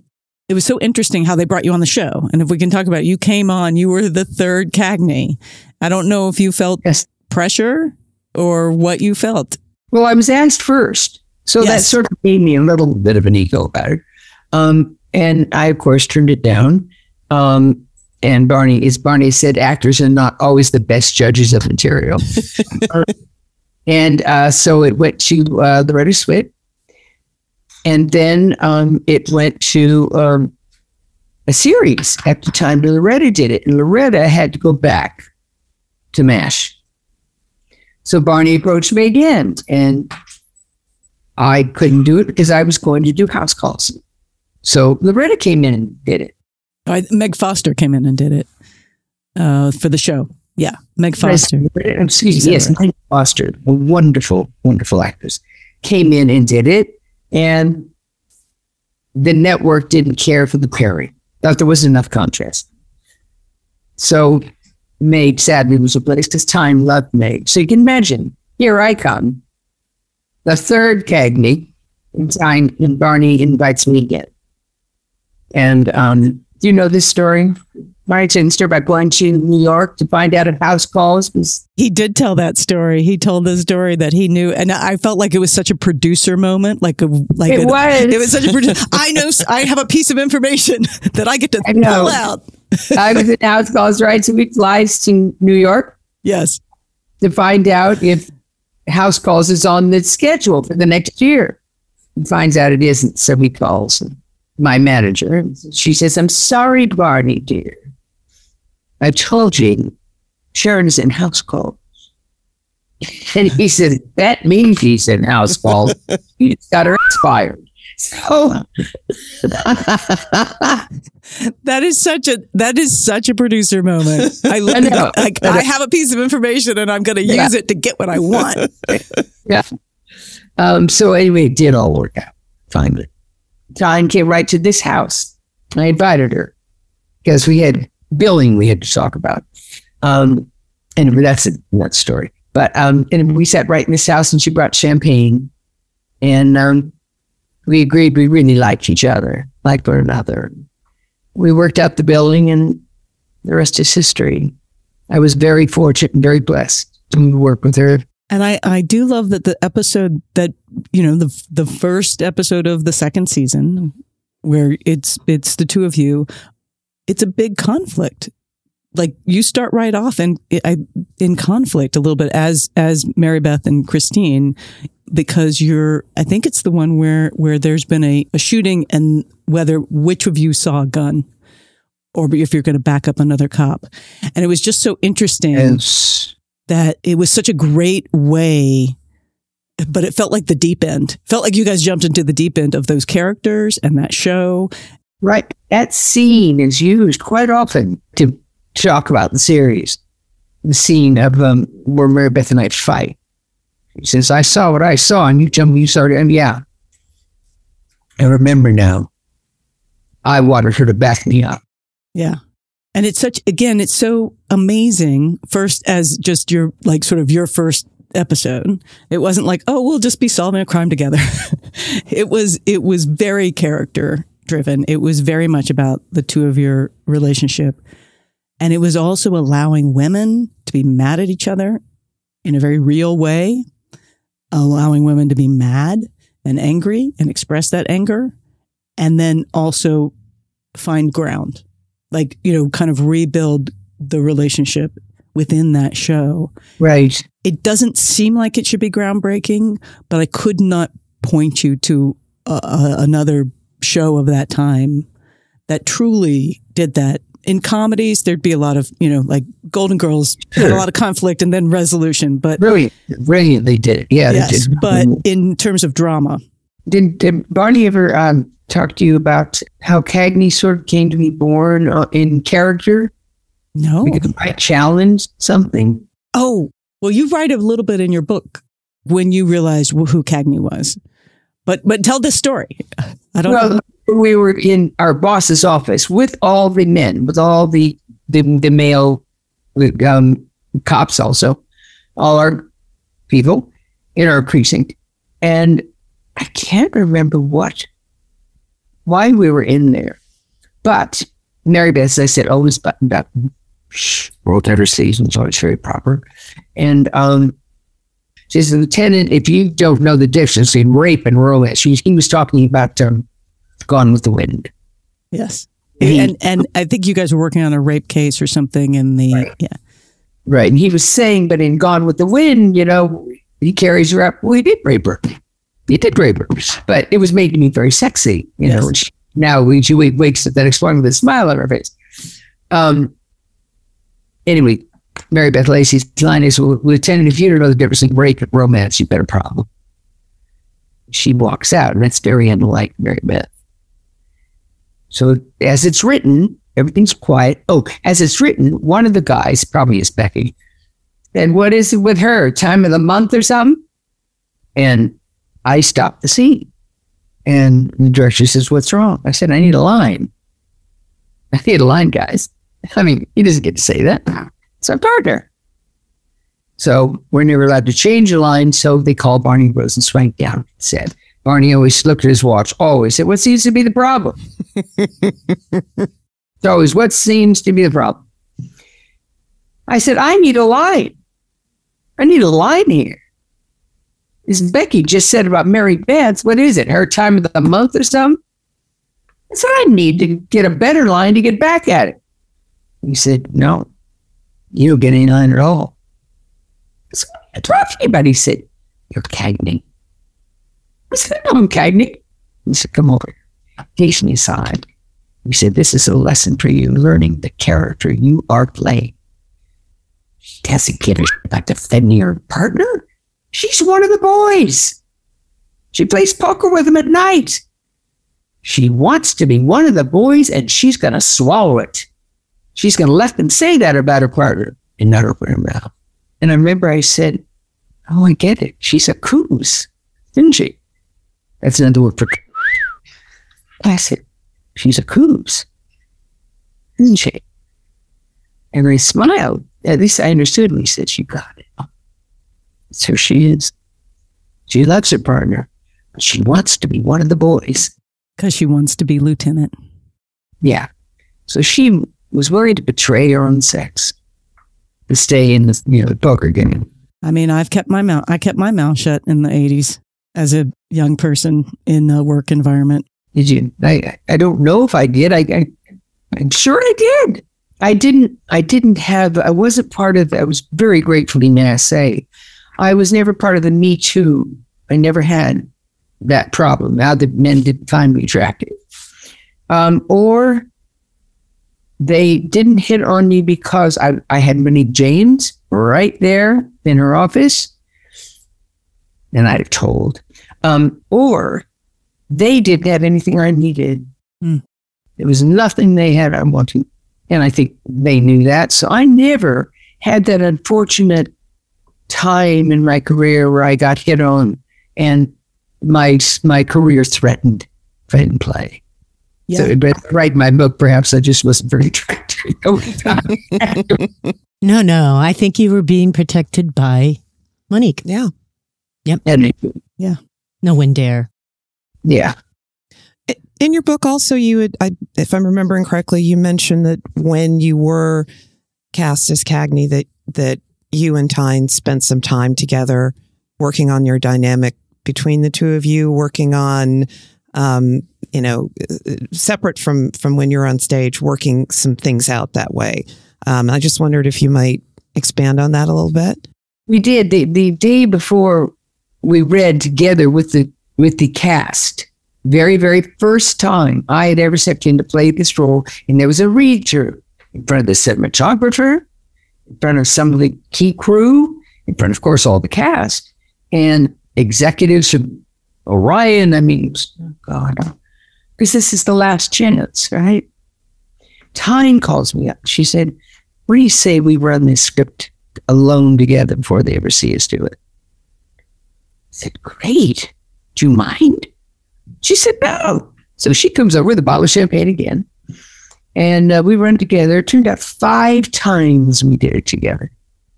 It was so interesting how they brought you on the show. And if we can talk about it, you came on, you were the third Cagney. I don't know if you felt pressure or what you felt. Well, I was asked first. So that sort of gave me a little bit of an ego about it. And I, of course, turned it down. And Barney, as Barney said, actors are not always the best judges of material. And so it went to the writer's suite. And then it went to a series at the time. Loretta did it. And Loretta had to go back to MASH. So Barney approached me again. And I couldn't do it because I was going to do House Calls. So Loretta came in and did it. Meg Foster came in and did it for the show. Yeah, Meg Foster. Excuse me. Yes, Meg Foster, a wonderful, wonderful actress, came in and did it. And the network didn't care for the pairing. Thought there wasn't enough contrast. So Meg sadly was replaced because Time loved Meg. So you can imagine, here I come, the third Cagney, and Time and Barney invites me again. And do you know this story? Barney told the story about going to New York to find out if House Calls was. He did tell that story. He told the story that he knew, and I felt like it was such a producer moment. It was such a producer. I know. I have a piece of information that I get to pull out. I was at House Calls, right? So we flies to New York. Yes, to find out if House Calls is on the schedule for the next year. He finds out it isn't, so he calls my manager. She says, "I'm sorry, Barney dear. I told you, Sharon's in House Calls." And he said, "That means she's in House Calls. He's got her ass fired." So that is such a producer moment. I have a piece of information and I'm going to use it to get what I want. Yeah. So anyway, it did all work out finally. Tyne came right to this house. I invited her because we had billing we had to talk about, and that's a nut story. But and we sat right in this house, and she brought champagne, and we agreed we really liked each other, liked one another. We worked out the billing, and the rest is history. I was very fortunate and very blessed to work with her. And I do love that the episode that, you know, the first episode of the second season, where it's the two of you. It's a big conflict. Like you start right off in conflict a little bit as Mary Beth and Christine, because I think it's the one where there's been a shooting, and which of you saw a gun, or if you're going to back up another cop. And it was just so interesting that it was such a great way, but it felt like the deep end. Felt like you guys jumped into the deep end of those characters and that show. Right. That scene is used quite often to talk about the series. The scene of where Mary Beth and I fight. She says, "I saw what I saw, and you saw it." And yeah, I remember now. I wanted her to back me up. Yeah. And it's such, again, it's so amazing. First, as just your, like, sort of your first episode. It wasn't like, oh, we'll just be solving a crime together. It was very character driven. It was very much about the two of your relationship. And it was also allowing women to be mad at each other in a very real way, allowing women to be mad and angry and express that anger, and then also find ground, like, you know, kind of rebuild the relationship within that show. Right. It doesn't seem like it should be groundbreaking, but I could not point you to another show of that time that truly did that. In comedies, there'd be a lot of, you know, like Golden Girls, had a lot of conflict and then resolution. But brilliant, they did it. Yeah, yes, they did. But in terms of drama, did Barney ever talk to you about how Cagney sort of came to be born in character? No, because I challenged something. Oh, well, you write a little bit in your book when you realized who Cagney was. But tell this story. I don't know. Well, we were in our boss's office with all the men, with all the male cops also, all our people in our precinct. And I can't remember why we were in there. But Mary Beth, as I said, always buttoned up, rolled out her sleeves, and so it's very proper. And she says, Lieutenant, if you don't know the difference between rape and romance, he was talking about Gone with the Wind. Yes. And I think you guys were working on a rape case or something in the, right. Yeah. Right. And he was saying, but in Gone with the Wind, you know, he carries her up. Well, he did rape her. He did rape her. But it was making me very sexy, you yes. know. And she, now she wakes up that next morning with a smile on her face. Anyway, Mary Beth Lacey's line is, well, Lieutenant, if you don't know the difference between rape and romance, you've got a problem. She walks out, and that's very unlike Mary Beth. So as it's written, everything's quiet. Oh, as it's written, one of the guys probably is Becky. And what is it with her? Time of the month or something? And I stopped the scene. And the director says, what's wrong? I said, I need a line. I need a line, guys. I mean, he doesn't get to say that. It's our partner. So we're never allowed to change a line. So they called Barney Rosenzweig down and said, Barney always looked at his watch, always said, what seems to be the problem? It's always, what seems to be the problem? I said, I need a line. I need a line here. This Becky just said about Mary Beth, what is it, her time of the month or something? I said, I need to get a better line to get back at it. He said, no, you don't get any line at all. I said, I dropped anybody. He said, you're Cagney. I said, no, I'm Cagney. He said, come over here. Take me aside. He said, this is a lesson for you, learning the character you are playing. She doesn't give a shit about defending her partner. She's one of the boys. She plays poker with him at night. She wants to be one of the boys, and she's going to swallow it. She's going to let them say that about her partner and not open her mouth. And I remember I said, oh, I get it. She's a coos, didn't she? That's another word for... I said, she's a coos, isn't she? And I smiled. At least I understood when he said, she got it. So she is. She loves her partner. But she wants to be one of the boys. Because she wants to be lieutenant. Yeah. So she was worried to betray her own sex. To stay in the, you know, the poker game. I mean, I kept my mouth shut in the 80s as a young person in a work environment. Did you? I don't know if I did. I'm sure I did. I wasn't part of, I was very grateful to NASA. I was never part of the Me Too. I never had that problem. Now the men didn't find me attractive. Or they didn't hit on me because I had Monique James right there in her office, and I'd have told. Or they didn't have anything I needed. Mm. There was nothing they had I wanted, and I think they knew that. So I never had that unfortunate time in my career where I got hit on and my career threatened if I didn't play. Yeah. So, but write my book, perhaps I just wasn't very attractive. No, I think you were being protected by Monique. Yeah. Yep. And, yeah. No one dare. Yeah. In your book, also, you would, if I'm remembering correctly, you mentioned that when you were cast as Cagney, that you and Tyne spent some time together working on your dynamic between the two of you, working on. You know, separate from when you're on stage, working some things out that way. I just wondered if you might expand on that a little bit. We did. The day before we read together with the cast, very, very first time I had ever stepped in to play this role, and there was a read-through in front of the cinematographer, in front of some of the key crew, in front of course, all the cast, and executives from Orion. I mean, oh God, because this is the last chance, right? Tyne calls me up. She said, what do you say we run this script alone together before they ever see us do it? I said, great. Do you mind? She said, no. So she comes over with a bottle of champagne again. And we run it together. It turned out 5 times we did it together.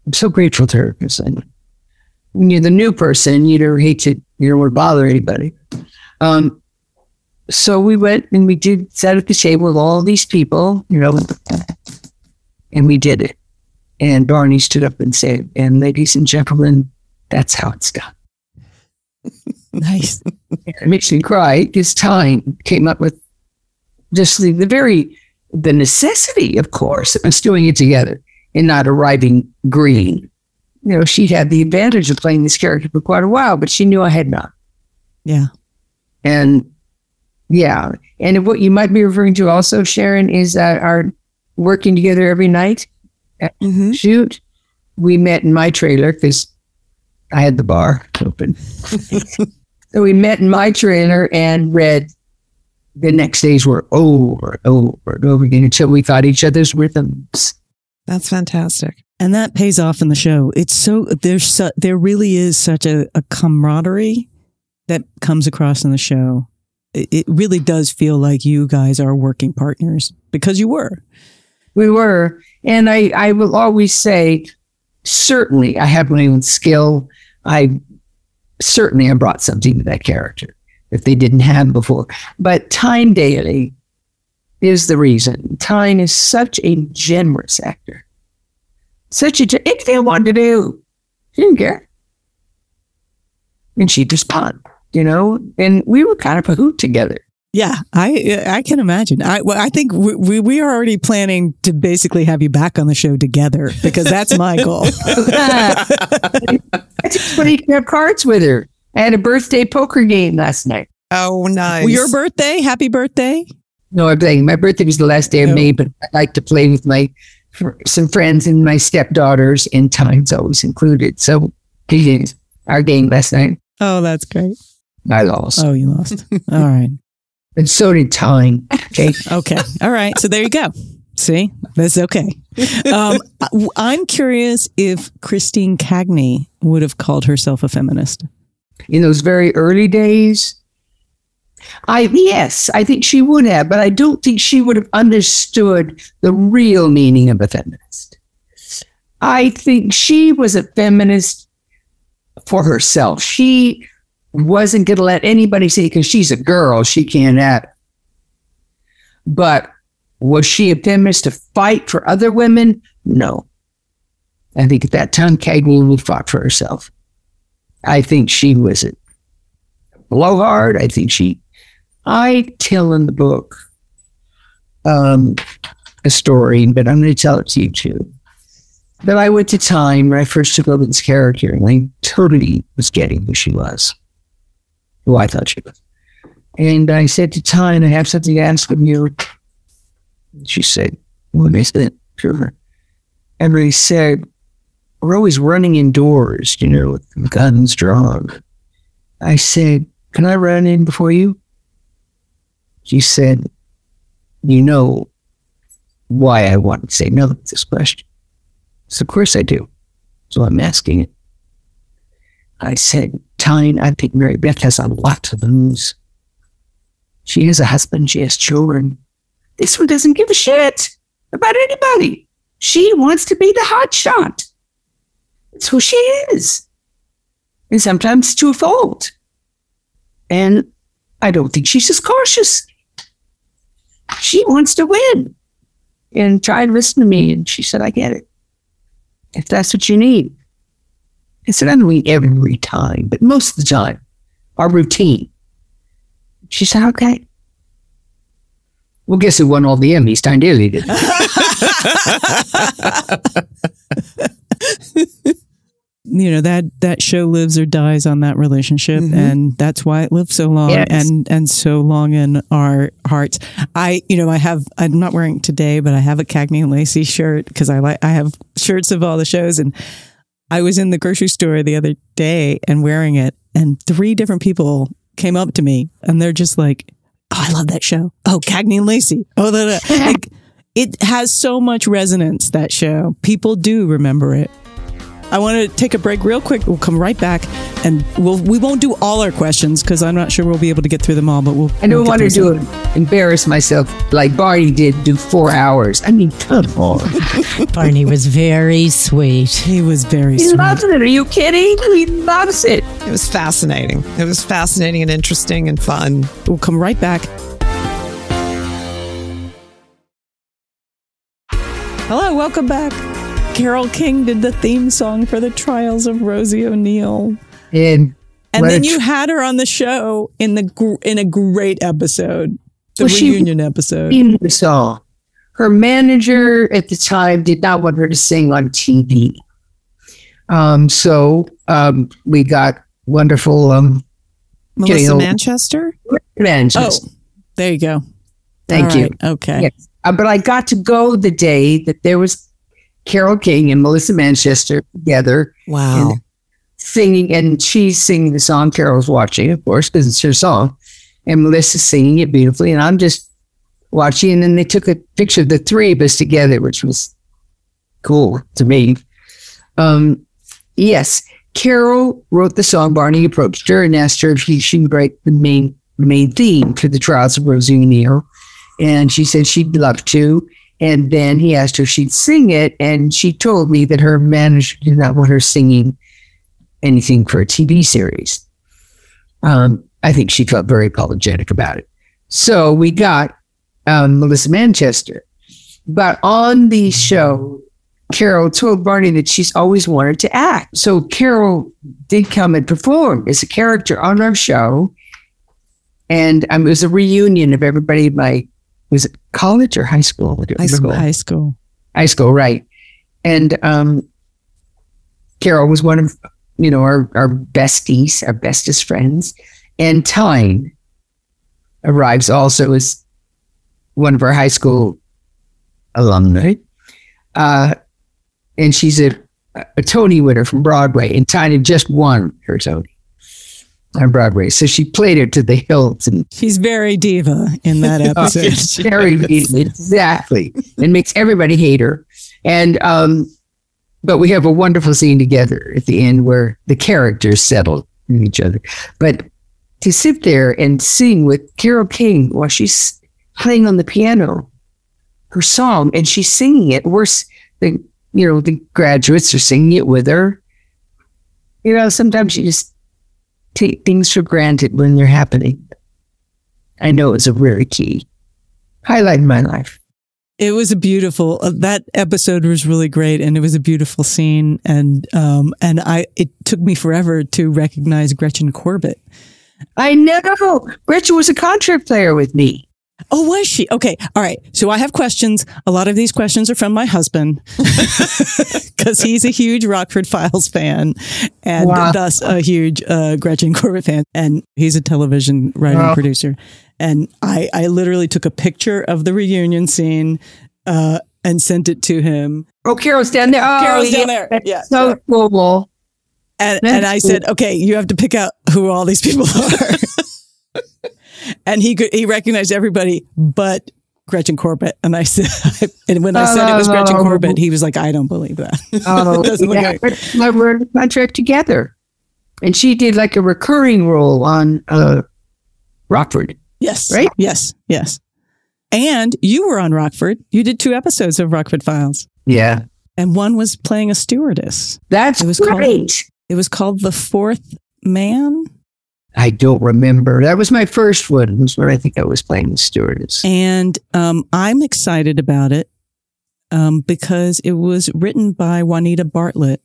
I'm so grateful to her because when you're the new person, you don't hate to, you don't want to bother anybody. So we went and we did, sat at the table with all these people, you know, and we did it. And Barney stood up and said, and ladies and gentlemen, that's how it's done. Nice. It makes me cry. This time came up with just the necessity, of course, of us doing it together and not arriving green. You know, she had the advantage of playing this character for quite a while, but she knew I had not. Yeah. And yeah. And what you might be referring to also, Sharon, is our working together every night at the shoot. We met in my trailer because I had the bar open. So we met in my trailer and read the next days were over and over and over again until we got each other's rhythms. That's fantastic. And that pays off in the show. It's so, there really is such a camaraderie that comes across in the show. It really does feel like you guys are working partners because you were. We were. And I will always say, certainly I have my own skill. I brought something to that character if they didn't have before. But Tyne Daly is the reason. Tyne is such a generous actor. Such a, anything I wanted to do, she didn't care. And she just popped. You know, and we were kind of pahooted together. Yeah, I can imagine. I think we are already planning to basically have you back on the show together because that's my goal. I just wanted to have cards with her. I had a birthday poker game last night. Oh, nice. Well, your birthday? Happy birthday? No, I'm saying my birthday was the last day of May, but I like to play with some friends and my stepdaughters, and Tyne's always included. So he did our game last night. Oh, that's great. I lost. Oh, you lost. All right. And so did Tyne. Okay. Okay. All right. So there you go. See? That's okay. I'm curious if Christine Cagney would have called herself a feminist. In those very early days? Yes, I think she would have, but I don't think she would have understood the real meaning of a feminist. I think she was a feminist for herself. She wasn't going to let anybody say, because she's a girl, she can't act. But was she a feminist to fight for other women? No. I think at that time, Cagney fought for herself. I think she was a blowhard. I think I tell in the book a story, but I'm going to tell it to you too. But I went to Tyne when I first took over this character, and I totally was getting who she was, who I thought she was. And I said to Tyne, I have something to ask of you. She said, what is it? Sure. And I said, we're always running indoors, you know, with guns drawn. I said, can I run in before you? She said, you know why I want to say no to this question. So, of course I do. So I'm asking it. I said, Tyne, I think Mary Beth has a lot to lose. She has a husband. She has children. This one doesn't give a shit about anybody. She wants to be the hot shot. It's who she is. And sometimes twofold. And I don't think she's as cautious. She wants to win. And tried to listen to me. And she said, I get it. If that's what you need. I said, I don't mean every time, but most of the time, our routine. She said, okay. Well, guess who won all the Emmys? Tyne Daly did. You know, that show lives or dies on that relationship, and that's why it lived so long and so long in our hearts. I'm not wearing it today, but I have a Cagney and Lacey shirt because I have shirts of all the shows, and I was in the grocery store the other day and wearing it, and 3 different people came up to me and they're just like, oh, I love that show. Oh, Cagney and Lacey. Oh, like, it has so much resonance, that show. People do remember it. I want to take a break real quick. We'll come right back, and we won't do all our questions because I'm not sure we'll be able to get through them all. But we'll. I don't want to do it. Embarrass myself like Barney did. Do 4 hours. I mean, come on. Barney was very sweet. He was very. He loves it. Are you kidding? He loves it. It was fascinating. It was fascinating and interesting and fun. We'll come right back. Hello, welcome back. Carole King did the theme song for The Trials of Rosie O'Neill. And then you had her on the show in a great episode, the reunion episode. The song. Her manager at the time did not want her to sing on TV. So we got wonderful... Melissa Manchester? Manchester. Oh, there you go. Thank you. Right. Okay. Yes. But I got to go the day that there was Carole King and Melissa Manchester together. Wow. And singing, and she's singing the song. Carole's watching, of course, because it's her song. And Melissa's singing it beautifully. And I'm just watching. And then they took a picture of the three of us together, which was cool to me. Yes, Carole wrote the song. Barney approached her and asked her if she would write the main theme for The Trials of Rosie O'Neill. And she said she'd love to. And then he asked her if she'd sing it. And she told me that her manager did not want her singing anything for a TV series. I think she felt very apologetic about it. So we got Melissa Manchester. But on the show, Carole told Barney that she's always wanted to act. So Carole did come and perform as a character on our show. And it was a reunion of everybody in my... Was it college or high school? High school, right. And Carole was one of, our besties, our bestest friends. And Tyne arrives also as one of our high school alumni. And she's a Tony winner from Broadway. And Tyne had just won her Tony on Broadway. So she played it to the hilt. And she's very diva in that episode. Very diva, exactly. And makes everybody hate her. And but we have a wonderful scene together at the end where the characters settle in each other. But to sit there and sing with Carole King while she's playing on the piano her song, and she's singing it. Worse, the graduates are singing it with her. Sometimes you just take things for granted when they're happening. I know it was a very key highlight in my life. It was a beautiful, that episode was really great, and it was a beautiful scene. And it took me forever to recognize Gretchen Corbett. I know. Gretchen was a contract player with me. Oh, was she? Okay. All right. So I have questions. A lot of these questions are from my husband because he's a huge Rockford Files fan and thus a huge Gretchen Corbett fan. And he's a television writer and producer. And I literally took a picture of the reunion scene and sent it to him. Oh, Carole's down there. Oh, Carole's down there. Yeah. So cool. And I said, okay, you have to pick out who all these people are. And he recognized everybody but Gretchen Corbett. And I said, and when I said it was Gretchen Corbett, he was like, I don't believe that. Oh, we're in a contract together. And she did like a recurring role on Rockford. Yes. Right? Yes. Yes. And you were on Rockford. You did 2 episodes of Rockford Files. Yeah. And one was playing a stewardess. That's it was called The Fourth Man. I don't remember. That was my first one, where I think I was playing the stewardess. And I'm excited about it because it was written by Juanita Bartlett.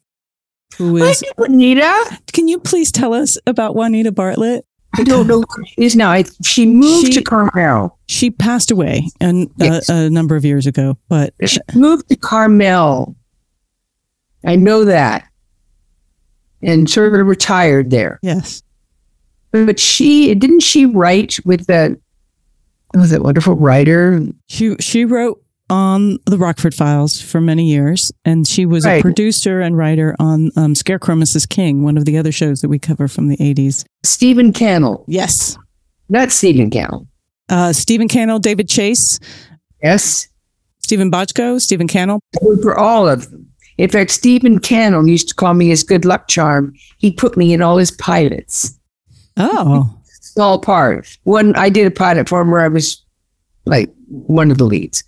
Who is Juanita? Can you please tell us about Juanita Bartlett? I don't know who she is now. She moved to Carmel. She passed away a number of years ago. But she moved to Carmel. I know that. And sort of retired there. Yes. But didn't she write with that wonderful writer? She wrote on The Rockford Files for many years, and she was a producer and writer on Scarecrow Mrs. King, one of the other shows that we cover from the 80s. Stephen Cannell. Yes. Not Stephen Cannell. Stephen Cannell, David Chase. Yes. Stephen Bochco, Stephen Cannell. For all of them. In fact, Stephen Cannell used to call me his good luck charm. He put me in all his pilots. Oh. Small part. One, I did a pilot for him where I was like one of the leads.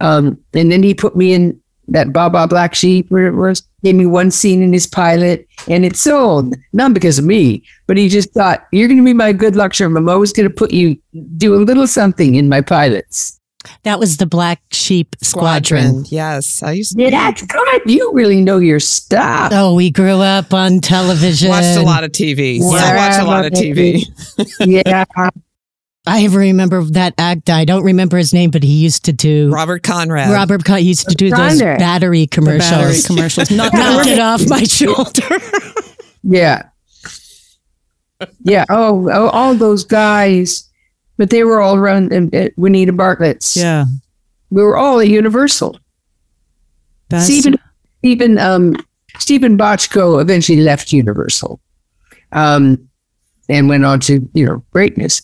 And then he put me in that Baba Black Sheep where it was, gave me one scene in his pilot, and it sold. Not because of me, but he just thought, you're going to be my good luck charm. I'm always going to put you, do a little something in my pilots. That was the Black Sheep Squadron. Yes. I used to. That's good. You really know your stuff. Oh, we grew up on television. Watched a lot of TV. Yeah, I watched a lot of TV. Yeah. I remember that actor. I don't remember his name, but he used to do Robert Conrad. Robert used to do those battery commercials. The battery commercials. Knocked it off my shoulder. Yeah. Yeah. Oh, all those guys. But they were all around at Juanita Bartlett's. Yeah. We were all at Universal. Stephen Bochco eventually left Universal and went on to, you know, greatness.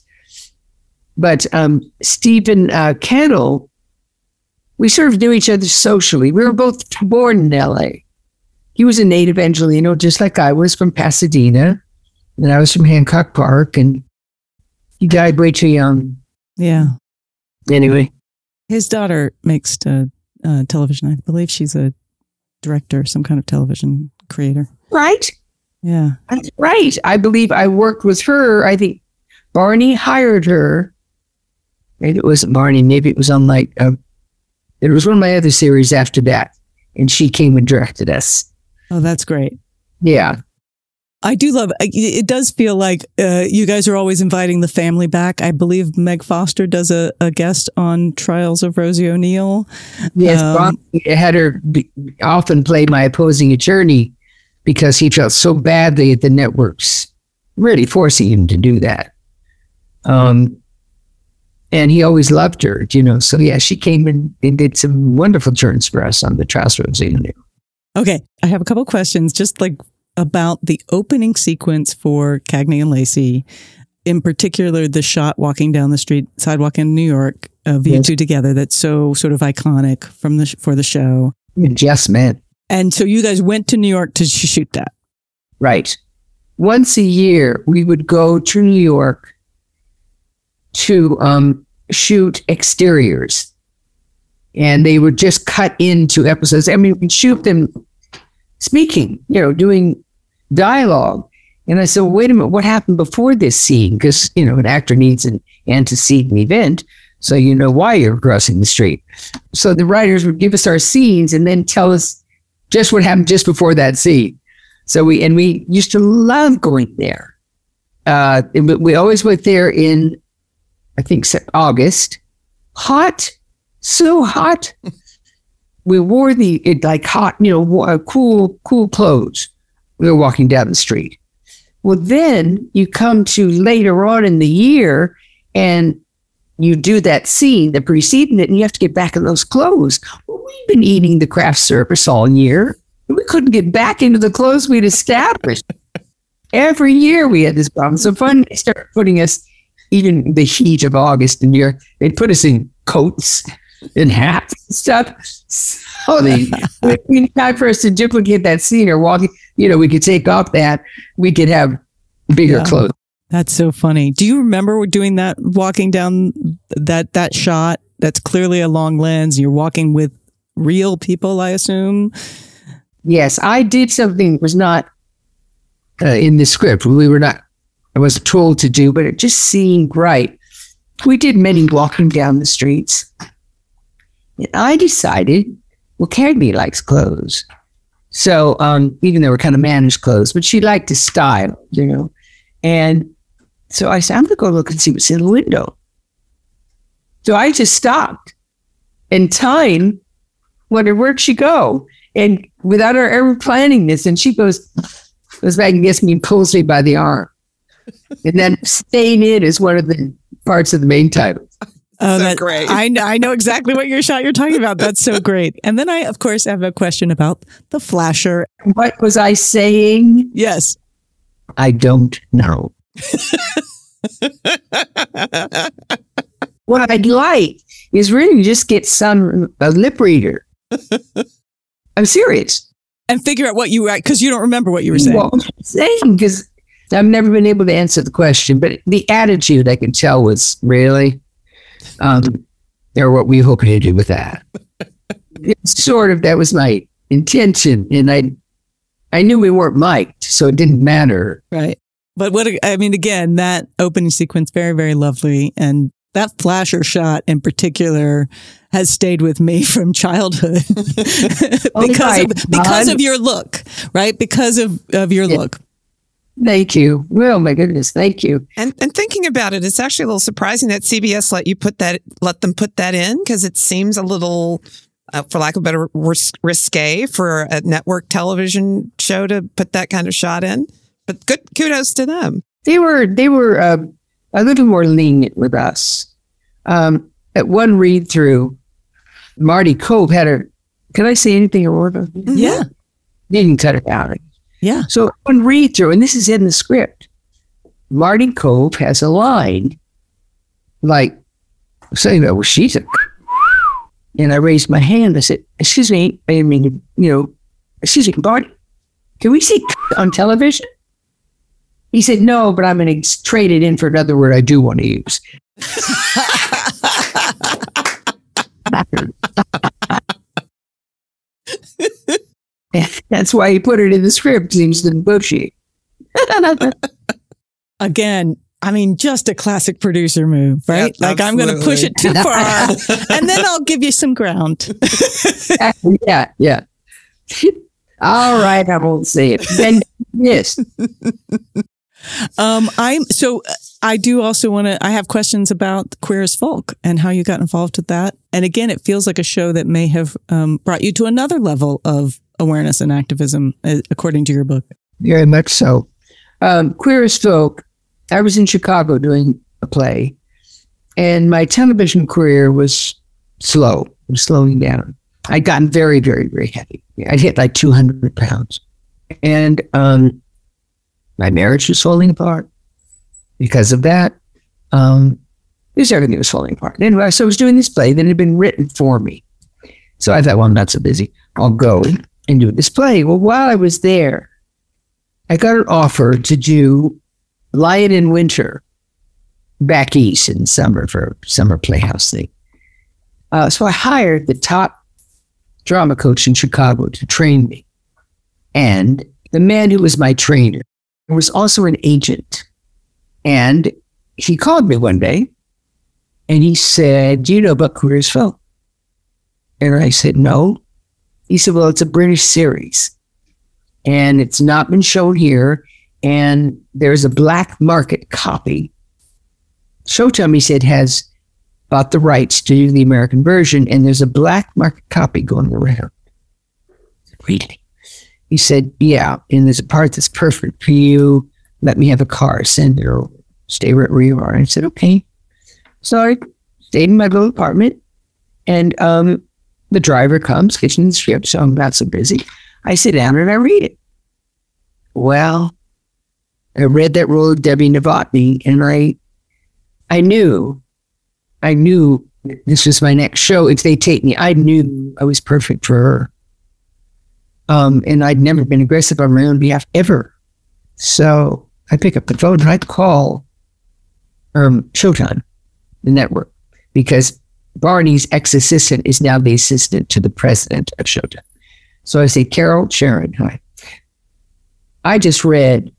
But Stephen Cannell, we sort of knew each other socially. We were both born in L.A. He was a native Angelino, just like I was, from Pasadena. And I was from Hancock Park. And he died way too young. Yeah. Anyway. His daughter makes television. I believe she's a director, some kind of television creator. Right? Yeah. That's right. I believe I worked with her. I think Barney hired her. Maybe it wasn't Barney. Maybe it was on like, it was one of my other series after that. And she came and directed us. Oh, that's great. Yeah. I do love it. It does feel like you guys are always inviting the family back. I believe Meg Foster does a guest on Trials of Rosie O'Neill. Yes, Bob had her often play my opposing attorney because he felt so badly at the networks, really forcing him to do that. And he always loved her, you know. So, yeah, she came and did some wonderful turns for us on the Trials of Rosie O'Neill. Okay. I have a couple questions, just like about the opening sequence for Cagney and Lacey, in particular, the shot walking down the street sidewalk in New York of you two together. That's so sort of iconic from the for the show. Yes, man. And so you guys went to New York to shoot that, right? Once a year, we would go to New York to shoot exteriors, and they would just cut into episodes. I mean, we'd shoot them speaking, you know, doing dialogue. And I said, well, wait a minute, what happened before this scene? Because, you know, an actor needs an antecedent event, so you know why you're crossing the street. So the writers would give us our scenes and then tell us just what happened just before that scene. So we used to love going there. We always went there in, I think, August. Hot, so hot. We wore like hot, you know, cool clothes. We were walking down the street. Well, then you come to later on in the year and you do that scene, the preceding it, and you have to get back in those clothes. Well, we've been eating the craft service all year. We couldn't get back into the clothes we'd established. Every year we had this problem. So fun, they started putting us, even in the heat of August in New York, they'd put us in coats and hats and stuff. So the time for us to duplicate that scene or walking, you know, we could take off that. We could have bigger clothes. That's so funny. Do you remember doing that, walking down that shot? That's clearly a long lens. You're walking with real people, I assume. Yes, I did something that was not in the script. I wasn't told to do, but it just seemed right. We did many walking down the streets. And I decided, well, Cagney likes clothes. So even though we're kind of managed clothes, but she liked to style, you know. And so I said, I'm going to go look and see what's in the window. So I just stopped. And Tyne wondered, where'd she go? And without her ever planning this, and she goes back and gets me and pulls me by the arm. And then Staying In is one of the parts of the main title. Oh, that's so great. I know exactly what you're talking about. That's so great. And then I, of course, have a question about the flasher. What was I saying? Yes. I don't know. What I'd like is really just get a lip reader. I'm serious. and figure out what you were, because you don't remember what you were saying. Well, I'm saying, because I've never been able to answer the question, but the attitude I could tell was really, or what we hoping to do with that. Sort of, that was my intention, and I knew we weren't mic'd, so it didn't matter. Right. But what, I mean, again, that opening sequence, very, very lovely. And that flasher shot in particular has stayed with me from childhood because of your look, right? Because of your look. Thank you. Well, my goodness, thank you. And thinking about it, it's actually a little surprising that CBS let them put that in, because it seems a little, for lack of a better word, risque for a network television show to put that kind of shot in. But good kudos to them. They were a little more lenient with us. At one read through, Marty Cove had a, can I say anything or whatever? Mm-hmm. Yeah. They didn't cut it out. Yeah. So one read through, and this is in the script, Marty Cove has a line like saying, well, she's a, and I raised my hand. I said, excuse me, I mean, you know, excuse me, Marty, can we see on television? He said, no, but I'm going to trade it in for another word I do want to use. That's why he put it in the script, seems to negotiate. Again, I mean, just a classic producer move, right? Yep, like, absolutely. I'm going to push it too far, and then I'll give you some ground. Yeah, yeah. All right, I won't say it. Then, yes. I do also want to, I have questions about Queer as Folk and how you got involved with that. And again, it feels like a show that may have brought you to another level of awareness and activism, according to your book. Very much so. Queer as Folk, I was in Chicago doing a play, and my television career was slow. It was slowing down. I'd gotten very, very, very heavy. I'd hit like 200 pounds. And my marriage was falling apart. Because of that, everything was falling apart. Anyway, so I was doing this play that had been written for me. So I thought, well, I'm not so busy. I'll go and do this play. Well, while I was there, I got an offer to do Lion in Winter back east in summer for a summer playhouse thing. So I hired the top drama coach in Chicago to train me. And the man who was my trainer was also an agent. And he called me one day and he said, do you know about Queer as Folk? And I said, no. He said, well, it's a British series and it's not been shown here. And there's a black market copy. Showtime, he said, has bought the rights to do the American version, and there's a black market copy going around. Really? He said, yeah. And there's a part that's perfect for you. Let me have a car, send it, or stay right where you are. And I said, okay. So I stayed in my little apartment, and the driver comes, kitchen the script, so I'm not so busy. I sit down and I read it. Well, I read that role of Debbie Novotny, and I knew this was my next show. If they take me, I knew I was perfect for her. And I'd never been aggressive on my own behalf, ever. So I pick up the phone and I call Showtime, the network, because Barney's ex-assistant is now the assistant to the president of Showtime. So I say, Carol, Sharon, hi. I just read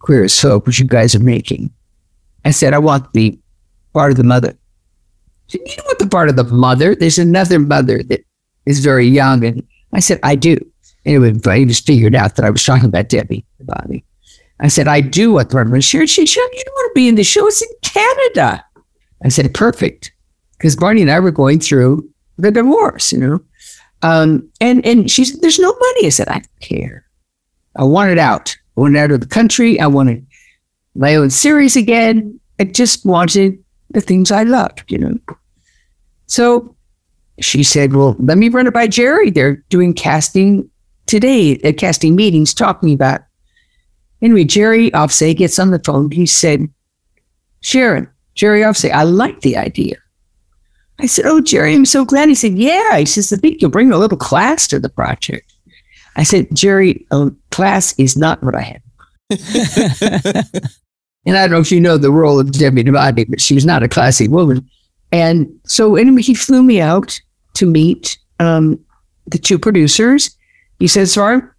Queer as Folk, which you guys are making. I said, I want the part of the mother. She said, you don't want the part of the mother. There's another mother that is very young. And I said, I do. Anyway, it was figured out that I was talking about Debbie, the body. I said, I do what the Reverend was sharing. She said, you don't want to be in the show. It's in Canada. I said, perfect. Because Barney and I were going through the divorce, you know. And she said, there's no money. I said, I don't care. I want it out. I want it out of the country. I wanted my own series again. I just wanted the things I loved, you know. So she said, well, let me run it by Jerry. They're doing casting today at casting meetings talking about. Anyway, Jerry Offsay gets on the phone. He said, Sharon, Jerry Offsay, I like the idea. I said, oh, Jerry, I'm so glad. He said, yeah. He says, I think you'll bring a little class to the project. I said, Jerry, a class is not what I had. And I don't know if you know the role of Debbie Novotny, but she was not a classy woman. And so anyway, he flew me out to meet the two producers. He said, as far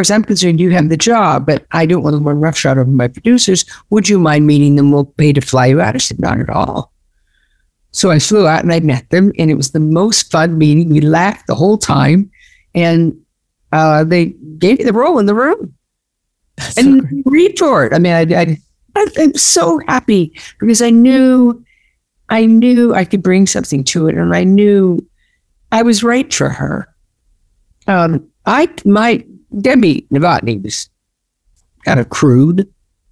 as I'm concerned, you have the job, but I don't want to run roughshod over my producers. Would you mind meeting them? We'll pay to fly you out. I said, not at all. So I flew out and I met them, and it was the most fun meeting. We laughed the whole time, and they gave me the role in the room. That's and so read for it. I mean, I'm so happy because I knew I could bring something to it, and I knew I was right for her. Debbie Novotny was kind of crude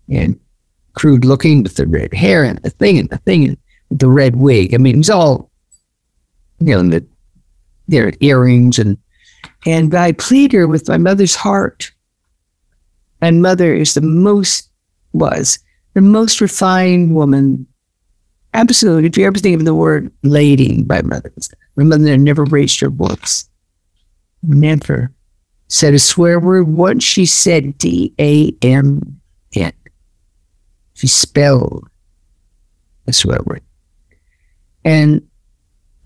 looking, with the red hair and the thing and the red wig. I mean, it was all, their earrings and I plead her with my mother's heart. My mother is the most refined woman. Absolutely. If you ever think of the word lady, my mother never raised her voice. Never said a swear word once. She said D-A-M-N. She spelled a swear word. And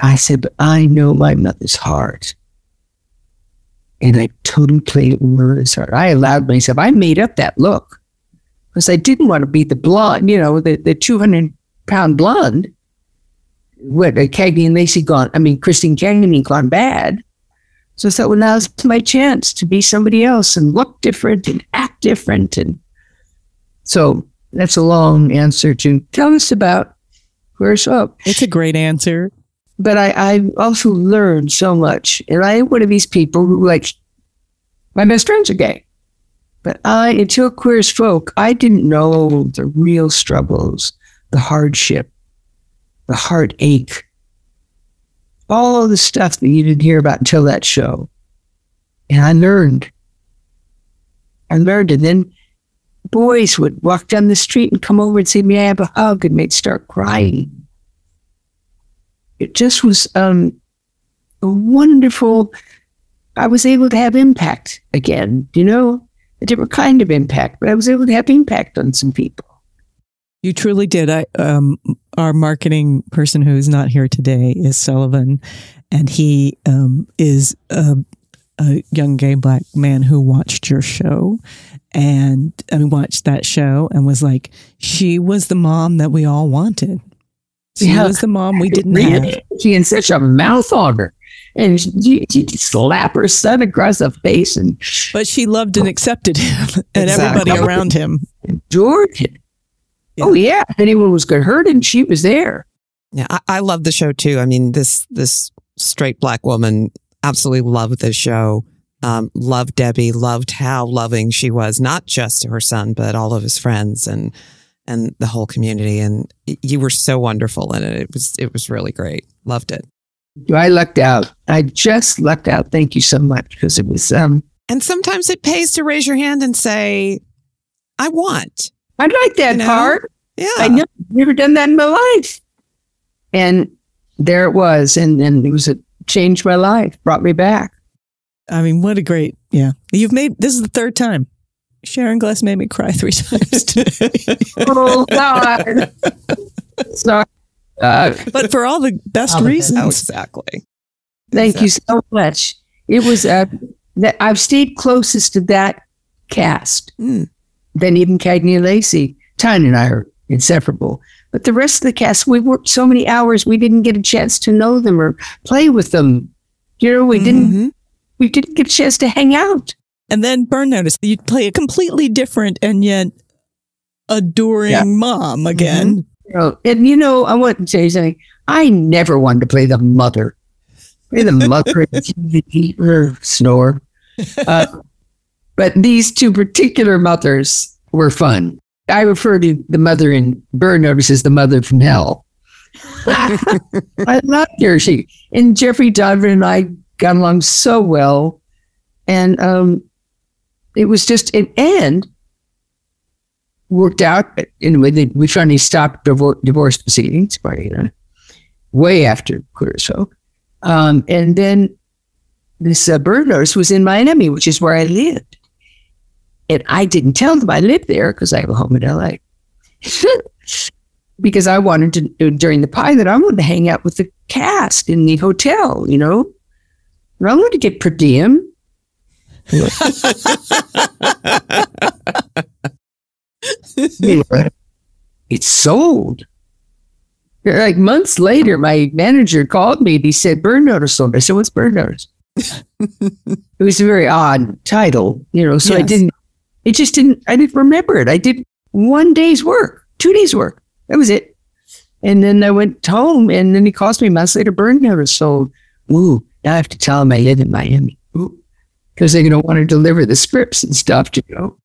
I said, but I know my mother's heart. And I totally played it with my mother's heart. I allowed myself, I made up that look because I didn't want to be the blonde, the 200-pound blonde. Cagney and Lacey gone, Christine Cagney gone bad. So I thought, well, now's my chance to be somebody else and look different and act different. And so that's a long answer to tell us about Queer as Folk. It's a great answer. But I also learned so much. And I am one of these people who, my best friends are gay. But until Queer as Folk, I didn't know the real struggles, the hardship, the heartache, all of the stuff that you didn't hear about until that show. And I learned. And then boys would walk down the street and come over and say, may I have a hug? And they'd start crying. It just was a wonderful, I was able to have impact again, a different kind of impact, but I was able to have impact on some people. You truly did. Our marketing person who's not here today is Sullivan, and he is a young gay Black man who watched your show and watched that show and was like, she was the mom that we all wanted. She was the mom we didn't have. She had such a mouth on her. And she'd slap her son across the face. But she loved and accepted him and everybody around him. Adored him. Yeah. Oh, yeah. If anyone was going to hurt him, she was there. Yeah, I love the show, too. This straight Black woman absolutely loved the show, loved Debbie, loved how loving she was, not just to her son, but all of his friends and the whole community. And you were so wonderful in it. It was really great. Loved it. I lucked out. I just lucked out. Thank you so much, because it was... And sometimes it pays to raise your hand and say, I want... I like that part. Yeah. I've never done that in my life. And there it was. And then it changed my life, brought me back. What a great, yeah. This is the third time. Sharon Gless made me cry 3 times today. Oh, God. Sorry. But for all the best reasons. Oh, exactly. Thank you so much. It was, I've stayed closest to that cast. Mm. Then even Cagney and Lacey. Tyne and I are inseparable. But the rest of the cast, we worked so many hours, we didn't get a chance to know them or play with them. We didn't get a chance to hang out. And then Burn Notice, you play a completely different and yet adoring mom again. And I want to tell you something. I never wanted to play the mother. Play the mother and snore. But these two particular mothers were fun. I refer to the mother in Burn Notice as the mother from hell. I loved her. And Jeffrey Donovan and I got along so well. And it was just an end. Worked out. But anyway, we finally stopped divorce proceedings, way after Queer as Folk. And then this bird nurse was in Miami, which is where I lived. And I didn't tell them I lived there because I have a home in L.A. Because I wanted to, during the pilot, I wanted to hang out with the cast in the hotel, you know. And I wanted to get per diem. Anyway, it sold. Like months later, my manager called me and he said, Burn Notice on. I said, what's Burn Notice? It was a very odd title, you know, so yes. I didn't remember it. I did one day's work, 2 days work. That was it. And then I went home and then he calls me months later, Burn Notice sold. Ooh, now I have to tell him I live in Miami. Ooh, because they're going to want to deliver the scripts and stuff to go.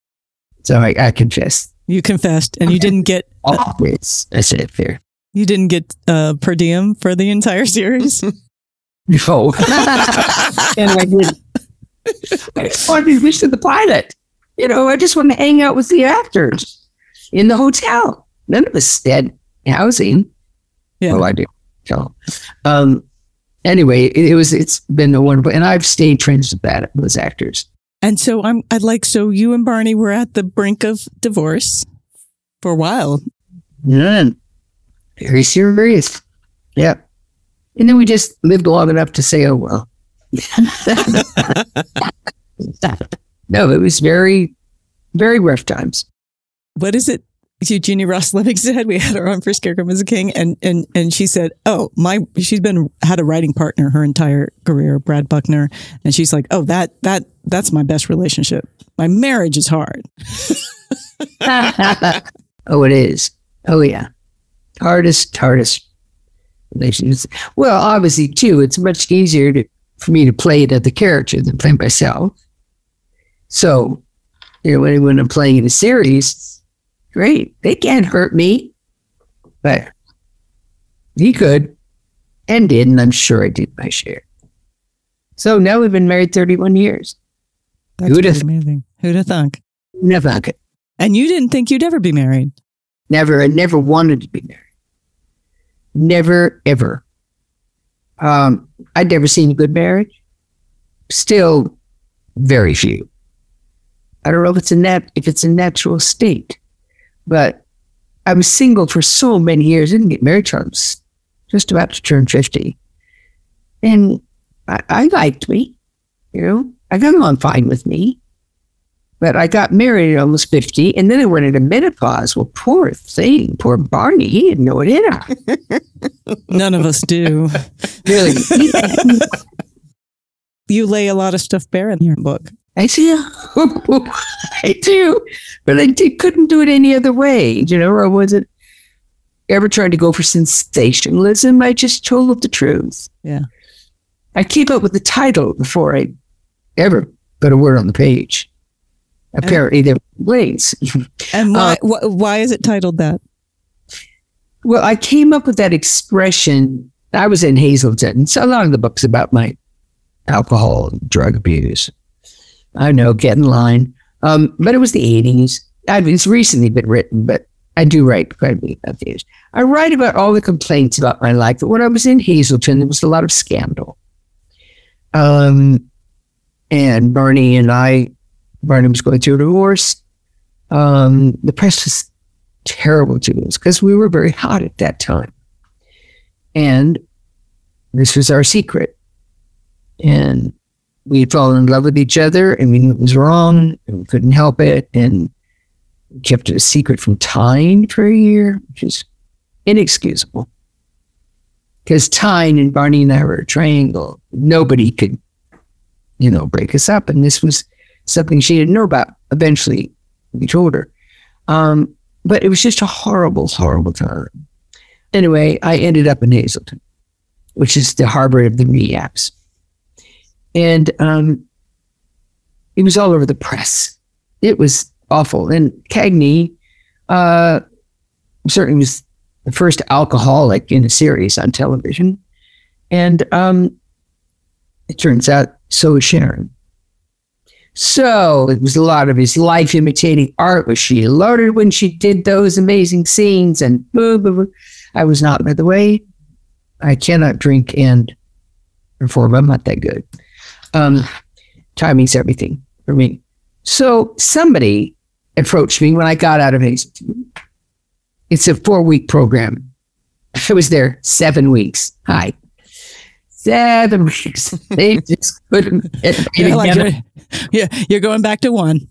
So I confessed. You confessed and you didn't get. Always, I said it fair. You didn't get per diem for the entire series? No. And I didn't. I just wanted to reach to the pilot. You know, I just wanted to hang out with the actors in the hotel. None of us had housing. Yeah. Well, I do. So, anyway, it's been a wonderful, and I've stayed friends with those actors. And so so you and Barney were at the brink of divorce for a while. None. Very serious. Yeah. And then we just lived long enough to say, oh, well. No, it was very, very rough times. What is it Eugenia Ross Levig said? We had her on for Scarecrow is a King. And she said, oh, she's had a writing partner her entire career, Brad Buckner. And she's like, oh, that's my best relationship. My marriage is hard. Oh, it is. Oh, yeah. Hardest relationships. Well, obviously, too, it's much easier for me to play another character than play myself. So, you know, when I'm playing in a series, great, they can't hurt me, but he could and did, and I'm sure I did my share. So now we've been married 31 years. That's amazing. Who'da thunk? Never thunk it. And you didn't think you'd ever be married? Never. I never wanted to be married. Never, ever. I'd never seen a good marriage. Still, very few. I don't know if it's a natural state, but I was single for so many years. I didn't get married till I was just about to turn 50, and I liked me. You know, I got along fine with me. But I got married at almost 50, and then I went into menopause. Well, poor thing, poor Barney. He didn't know it either. None of us do. Really? Yeah. You lay a lot of stuff bare in your book. I see. I do. But I couldn't do it any other way. You know, I wasn't ever trying to go for sensationalism. I just told the truth. Yeah. I keep up with the title before I ever put a word on the page. Apparently there were complaints. And why is it titled that? Well, I came up with that expression. I was in Hazelden. So a lot of the book's about my alcohol and drug abuse. I know, get in line. But it was the 80s. It's recently been written, but I do write quite a bit about the 80s. I write about all the complaints about my life. But when I was in Hazelden, there was a lot of scandal. And Barney and I... Barney was going through a divorce. The press was terrible to us because we were very hot at that time. And this was our secret. And we had fallen in love with each other and we knew it was wrong and we couldn't help it. And we kept it a secret from Tyne for a year, which is inexcusable. Because Tyne and Barney and I were a triangle. Nobody could, you know, break us up. And this was something she didn't know about. Eventually, we told her. But it was just a horrible, horrible time. Anyway, I ended up in Hazelden, which is the harbor of the relapse. And it was all over the press. It was awful. And Cagney certainly was the first alcoholic in a series on television. And it turns out, so is Sharon. So it was a lot of his life imitating art. Was she alerted when she did those amazing scenes? And boom, boom, boom. I was not, by the way. I cannot drink and perform. I'm not that good. Timing's everything for me. So somebody approached me when I got out of Hazelden. It's a 4-week program. I was there 7 weeks. Hi. 7 weeks. They just couldn't get me together. Yeah, you're going back to one.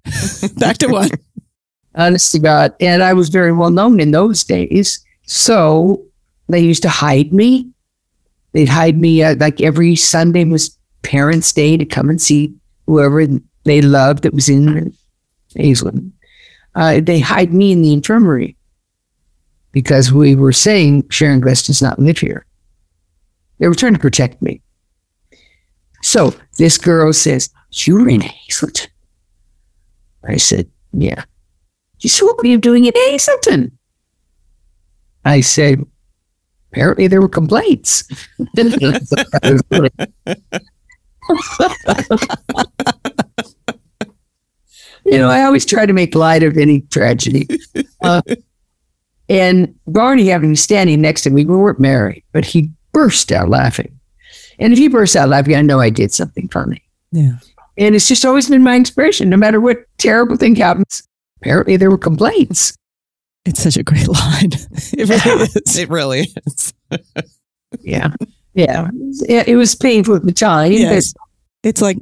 Back to one. Honest to God. And I was very well known in those days. So they used to hide me. They'd hide me like every Sunday was Parents' Day to come and see whoever they loved that was in Hazelden. They hide me in the infirmary because we were saying Sharon Gless does not live here. They were trying to protect me. So this girl says, "You were in Hazelden?" I said, "Yeah." She said, "What were you doing in Hazelden?" I said, "Apparently there were complaints." You know, I always try to make light of any tragedy. And Barney having standing next to me, we weren't married, but he burst out laughing. And if he bursts out laughing, I know I did something funny. Yeah. And it's just always been my inspiration. No matter what terrible thing happens, apparently there were complaints. It's such a great line. It really is. It really is. Yeah. Yeah. It was painful at the time. Yes. It's like,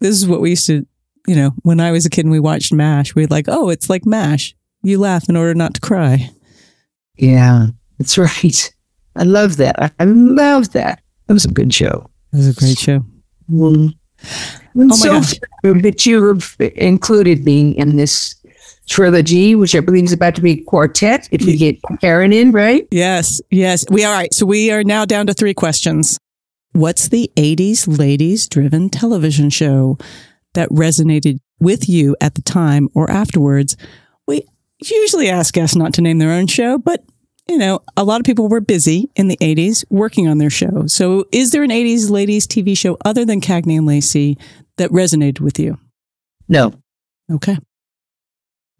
this is what we used to, you know, when I was a kid and we watched MASH, we'd like, oh, it's like MASH. You laugh in order not to cry. Yeah, that's right. I love that. I love that. That was a good show. That was a great show. So that you have included me in this trilogy, which I believe is about to be a quartet if we get Karen in, right? Yes, yes. We are. All right. So we are now down to 3 questions. What's the 80s ladies-driven television show that resonated with you at the time or afterwards? We usually ask guests not to name their own show, but, you know, a lot of people were busy in the 80s working on their show. So is there an 80s ladies TV show other than Cagney and Lacey that resonated with you? No. Okay.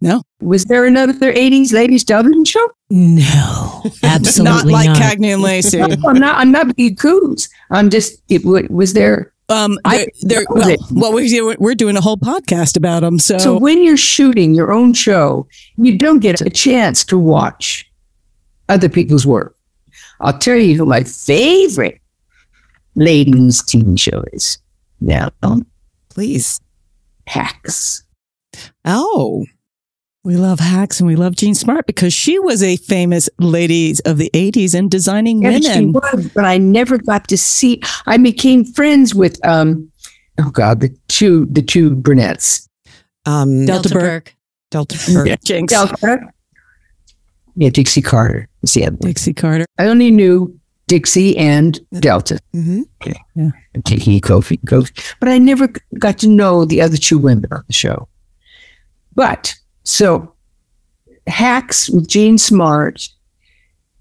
No. Was there another 80s ladies television show? No, absolutely not. Like Cagney and Lacey. No, I'm not being cool. I'm just, was there? We're doing a whole podcast about them. So when you're shooting your own show, you don't get a chance to watch other people's work. I'll tell you who my favorite ladies' TV show is. Now, please. Hacks. Oh. We love Hacks and we love Jean Smart because she was a famous ladies of the 80s and designing women. She was, but I never got to see. I became friends with, the two brunettes. Delta Burke. Yeah. Jinx. Delta. Yeah, Dixie Carter. Is the other one. Dixie Carter. I only knew Dixie and Delta. Mm-hmm. Okay. Yeah. And taking Kofi. But I never got to know the other 2 women on the show. But... so, Hacks with Jean Smart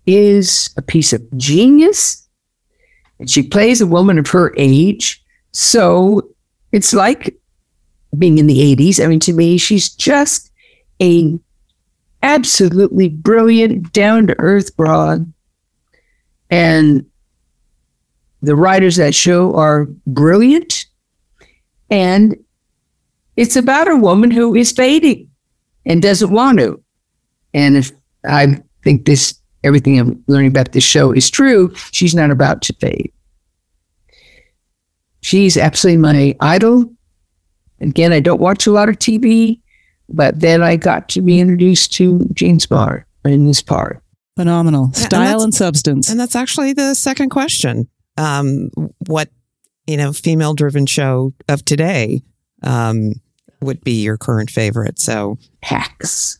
is a piece of genius, and she plays a woman of her age. So, it's like being in the 80s. I mean, to me, she's just a absolutely brilliant, down-to-earth broad. And the writers that show are brilliant. And it's about a woman who is fading. And doesn't want to. And if I think this, everything I'm learning about this show is true, she's not about to fade. She's absolutely my idol. Again, I don't watch a lot of TV, but then I got to be introduced to Jean Smart in this part. Phenomenal. Style and substance. And that's actually the second question. What, you know, female-driven show of today would be your current favorite? So Hacks.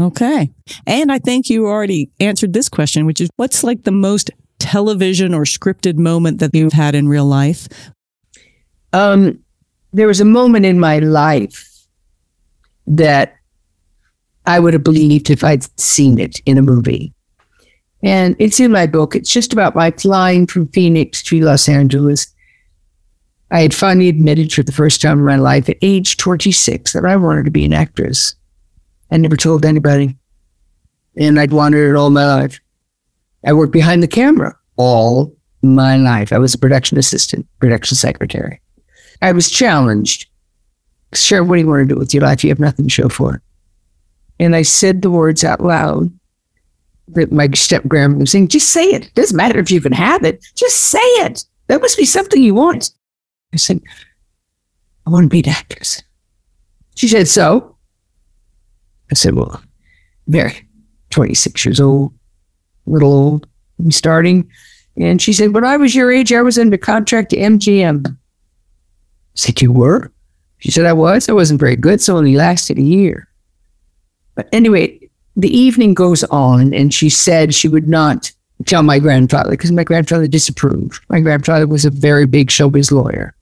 Okay. And I think you already answered this question, which is what's like the most television or scripted moment that you've had in real life? There was a moment in my life that I would have believed if I'd seen it in a movie. And it's in my book. It's just about my flying from Phoenix to Los Angeles. I had finally admitted for the first time in my life at age 26 that I wanted to be an actress. I never told anybody. And I'd wanted it all my life. I worked behind the camera all my life. I was a production assistant, production secretary. I was challenged. Sharon, what do you want to do with your life? You have nothing to show for it. And I said the words out loud that my step-grandmother was saying, just say it. It doesn't matter if you can have it. Just say it. That must be something you want. I said, I want to be an actress. She said, so? I said, well, very 26 years old, a little old, I'm starting. And she said, when I was your age, I was under contract to MGM. I said, you were? She said, I was. I wasn't very good, so it only lasted a year. But anyway, the evening goes on, and she said she would not tell my grandfather because my grandfather disapproved. My grandfather was a very big showbiz lawyer.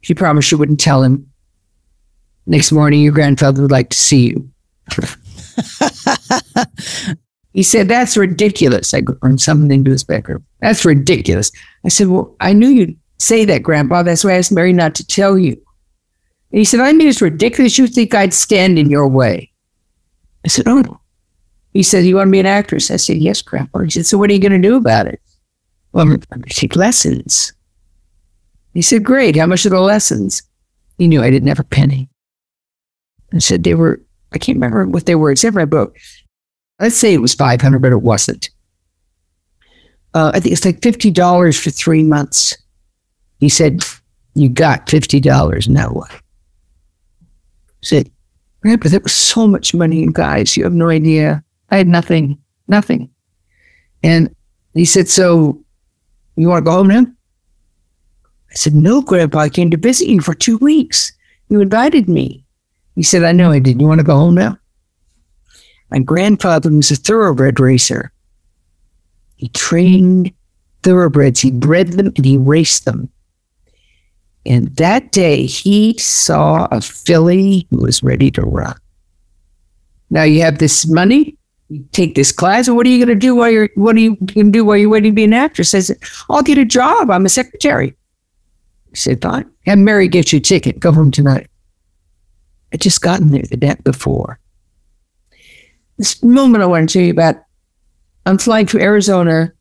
She promised she wouldn't tell him. Next morning, your grandfather would like to see you. He said, that's ridiculous. I burned something into his bedroom. That's ridiculous. I said, well, I knew you'd say that, Grandpa. That's why I asked Mary not to tell you. And he said, I mean, it's ridiculous. You think I'd stand in your way. I said, oh. He said, you want to be an actress? I said, yes, Grandpa. He said, so what are you going to do about it? Well, I'm going to take lessons. He said, great. How much are the lessons? He knew I didn't have a penny. I said, they were, I can't remember what they were, except for my book. Let's say it was $500, but it wasn't. I think it's like $50 for 3 months. He said, you got $50, now what? I said, Grandpa, that was so much money, you guys. You have no idea. I had nothing, nothing. And he said, so you want to go home now? I said, no, Grandpa, I came to visit you for 2 weeks. You invited me. He said, I know I did. You want to go home now? My grandfather was a thoroughbred racer. He trained thoroughbreds. He bred them and he raced them. And that day, he saw a filly who was ready to run. Now you have this money. You take this class. And what are you going to do while you're? What are you going to do while you're waiting to be an actress? I said, I'll get a job. I'm a secretary. He said, fine. Have Mary get you a ticket. Go home tonight. I just gotten there the night before. This moment I want to tell you about, I'm flying from Arizona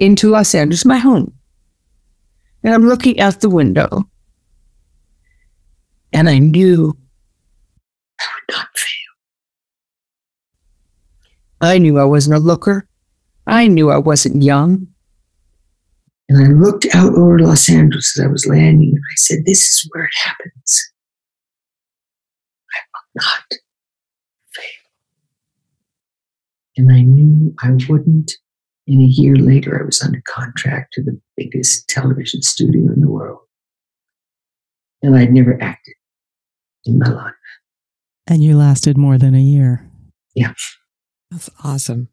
into Los Angeles, my home. And I'm looking out the window. And I knew I would not fail. I knew I wasn't a looker. I knew I wasn't young. And I looked out over Los Angeles as I was landing. And I said, this is where it happens. I will not fail. And I knew I wouldn't. And a year later, I was under contract to the biggest television studio in the world. And I'd never acted in my life. And you lasted more than a year. Yeah. That's awesome.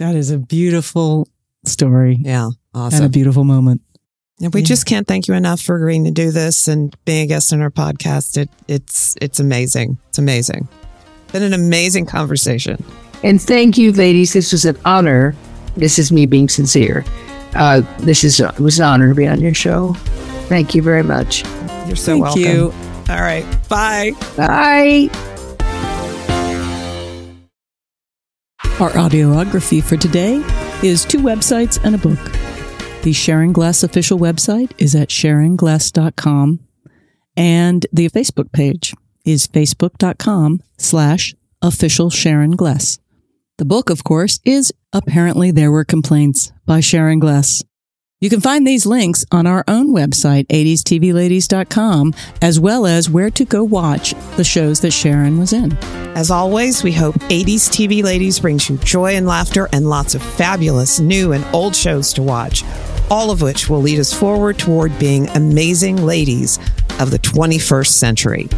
That is a beautiful story. Yeah. Awesome. And a beautiful moment. And we just can't thank you enough for agreeing to do this and being a guest on our podcast. It's amazing. It's amazing. Been an amazing conversation. And thank you, ladies. This was an honor. This is me being sincere. It was an honor to be on your show. Thank you very much. You're so welcome. Thank you. All right. Bye. Bye. Our audiography for today is 2 websites and a book. The Sharon Gless official website is at sharongless.com. And the Facebook page is facebook.com/officialSharonGless. The book, of course, is Apparently There Were Complaints by Sharon Gless. You can find these links on our own website, 80stvladies.com, as well as where to go watch the shows that Sharon was in. As always, we hope 80s TV Ladies brings you joy and laughter and lots of fabulous new and old shows to watch, all of which will lead us forward toward being amazing ladies of the 21st century.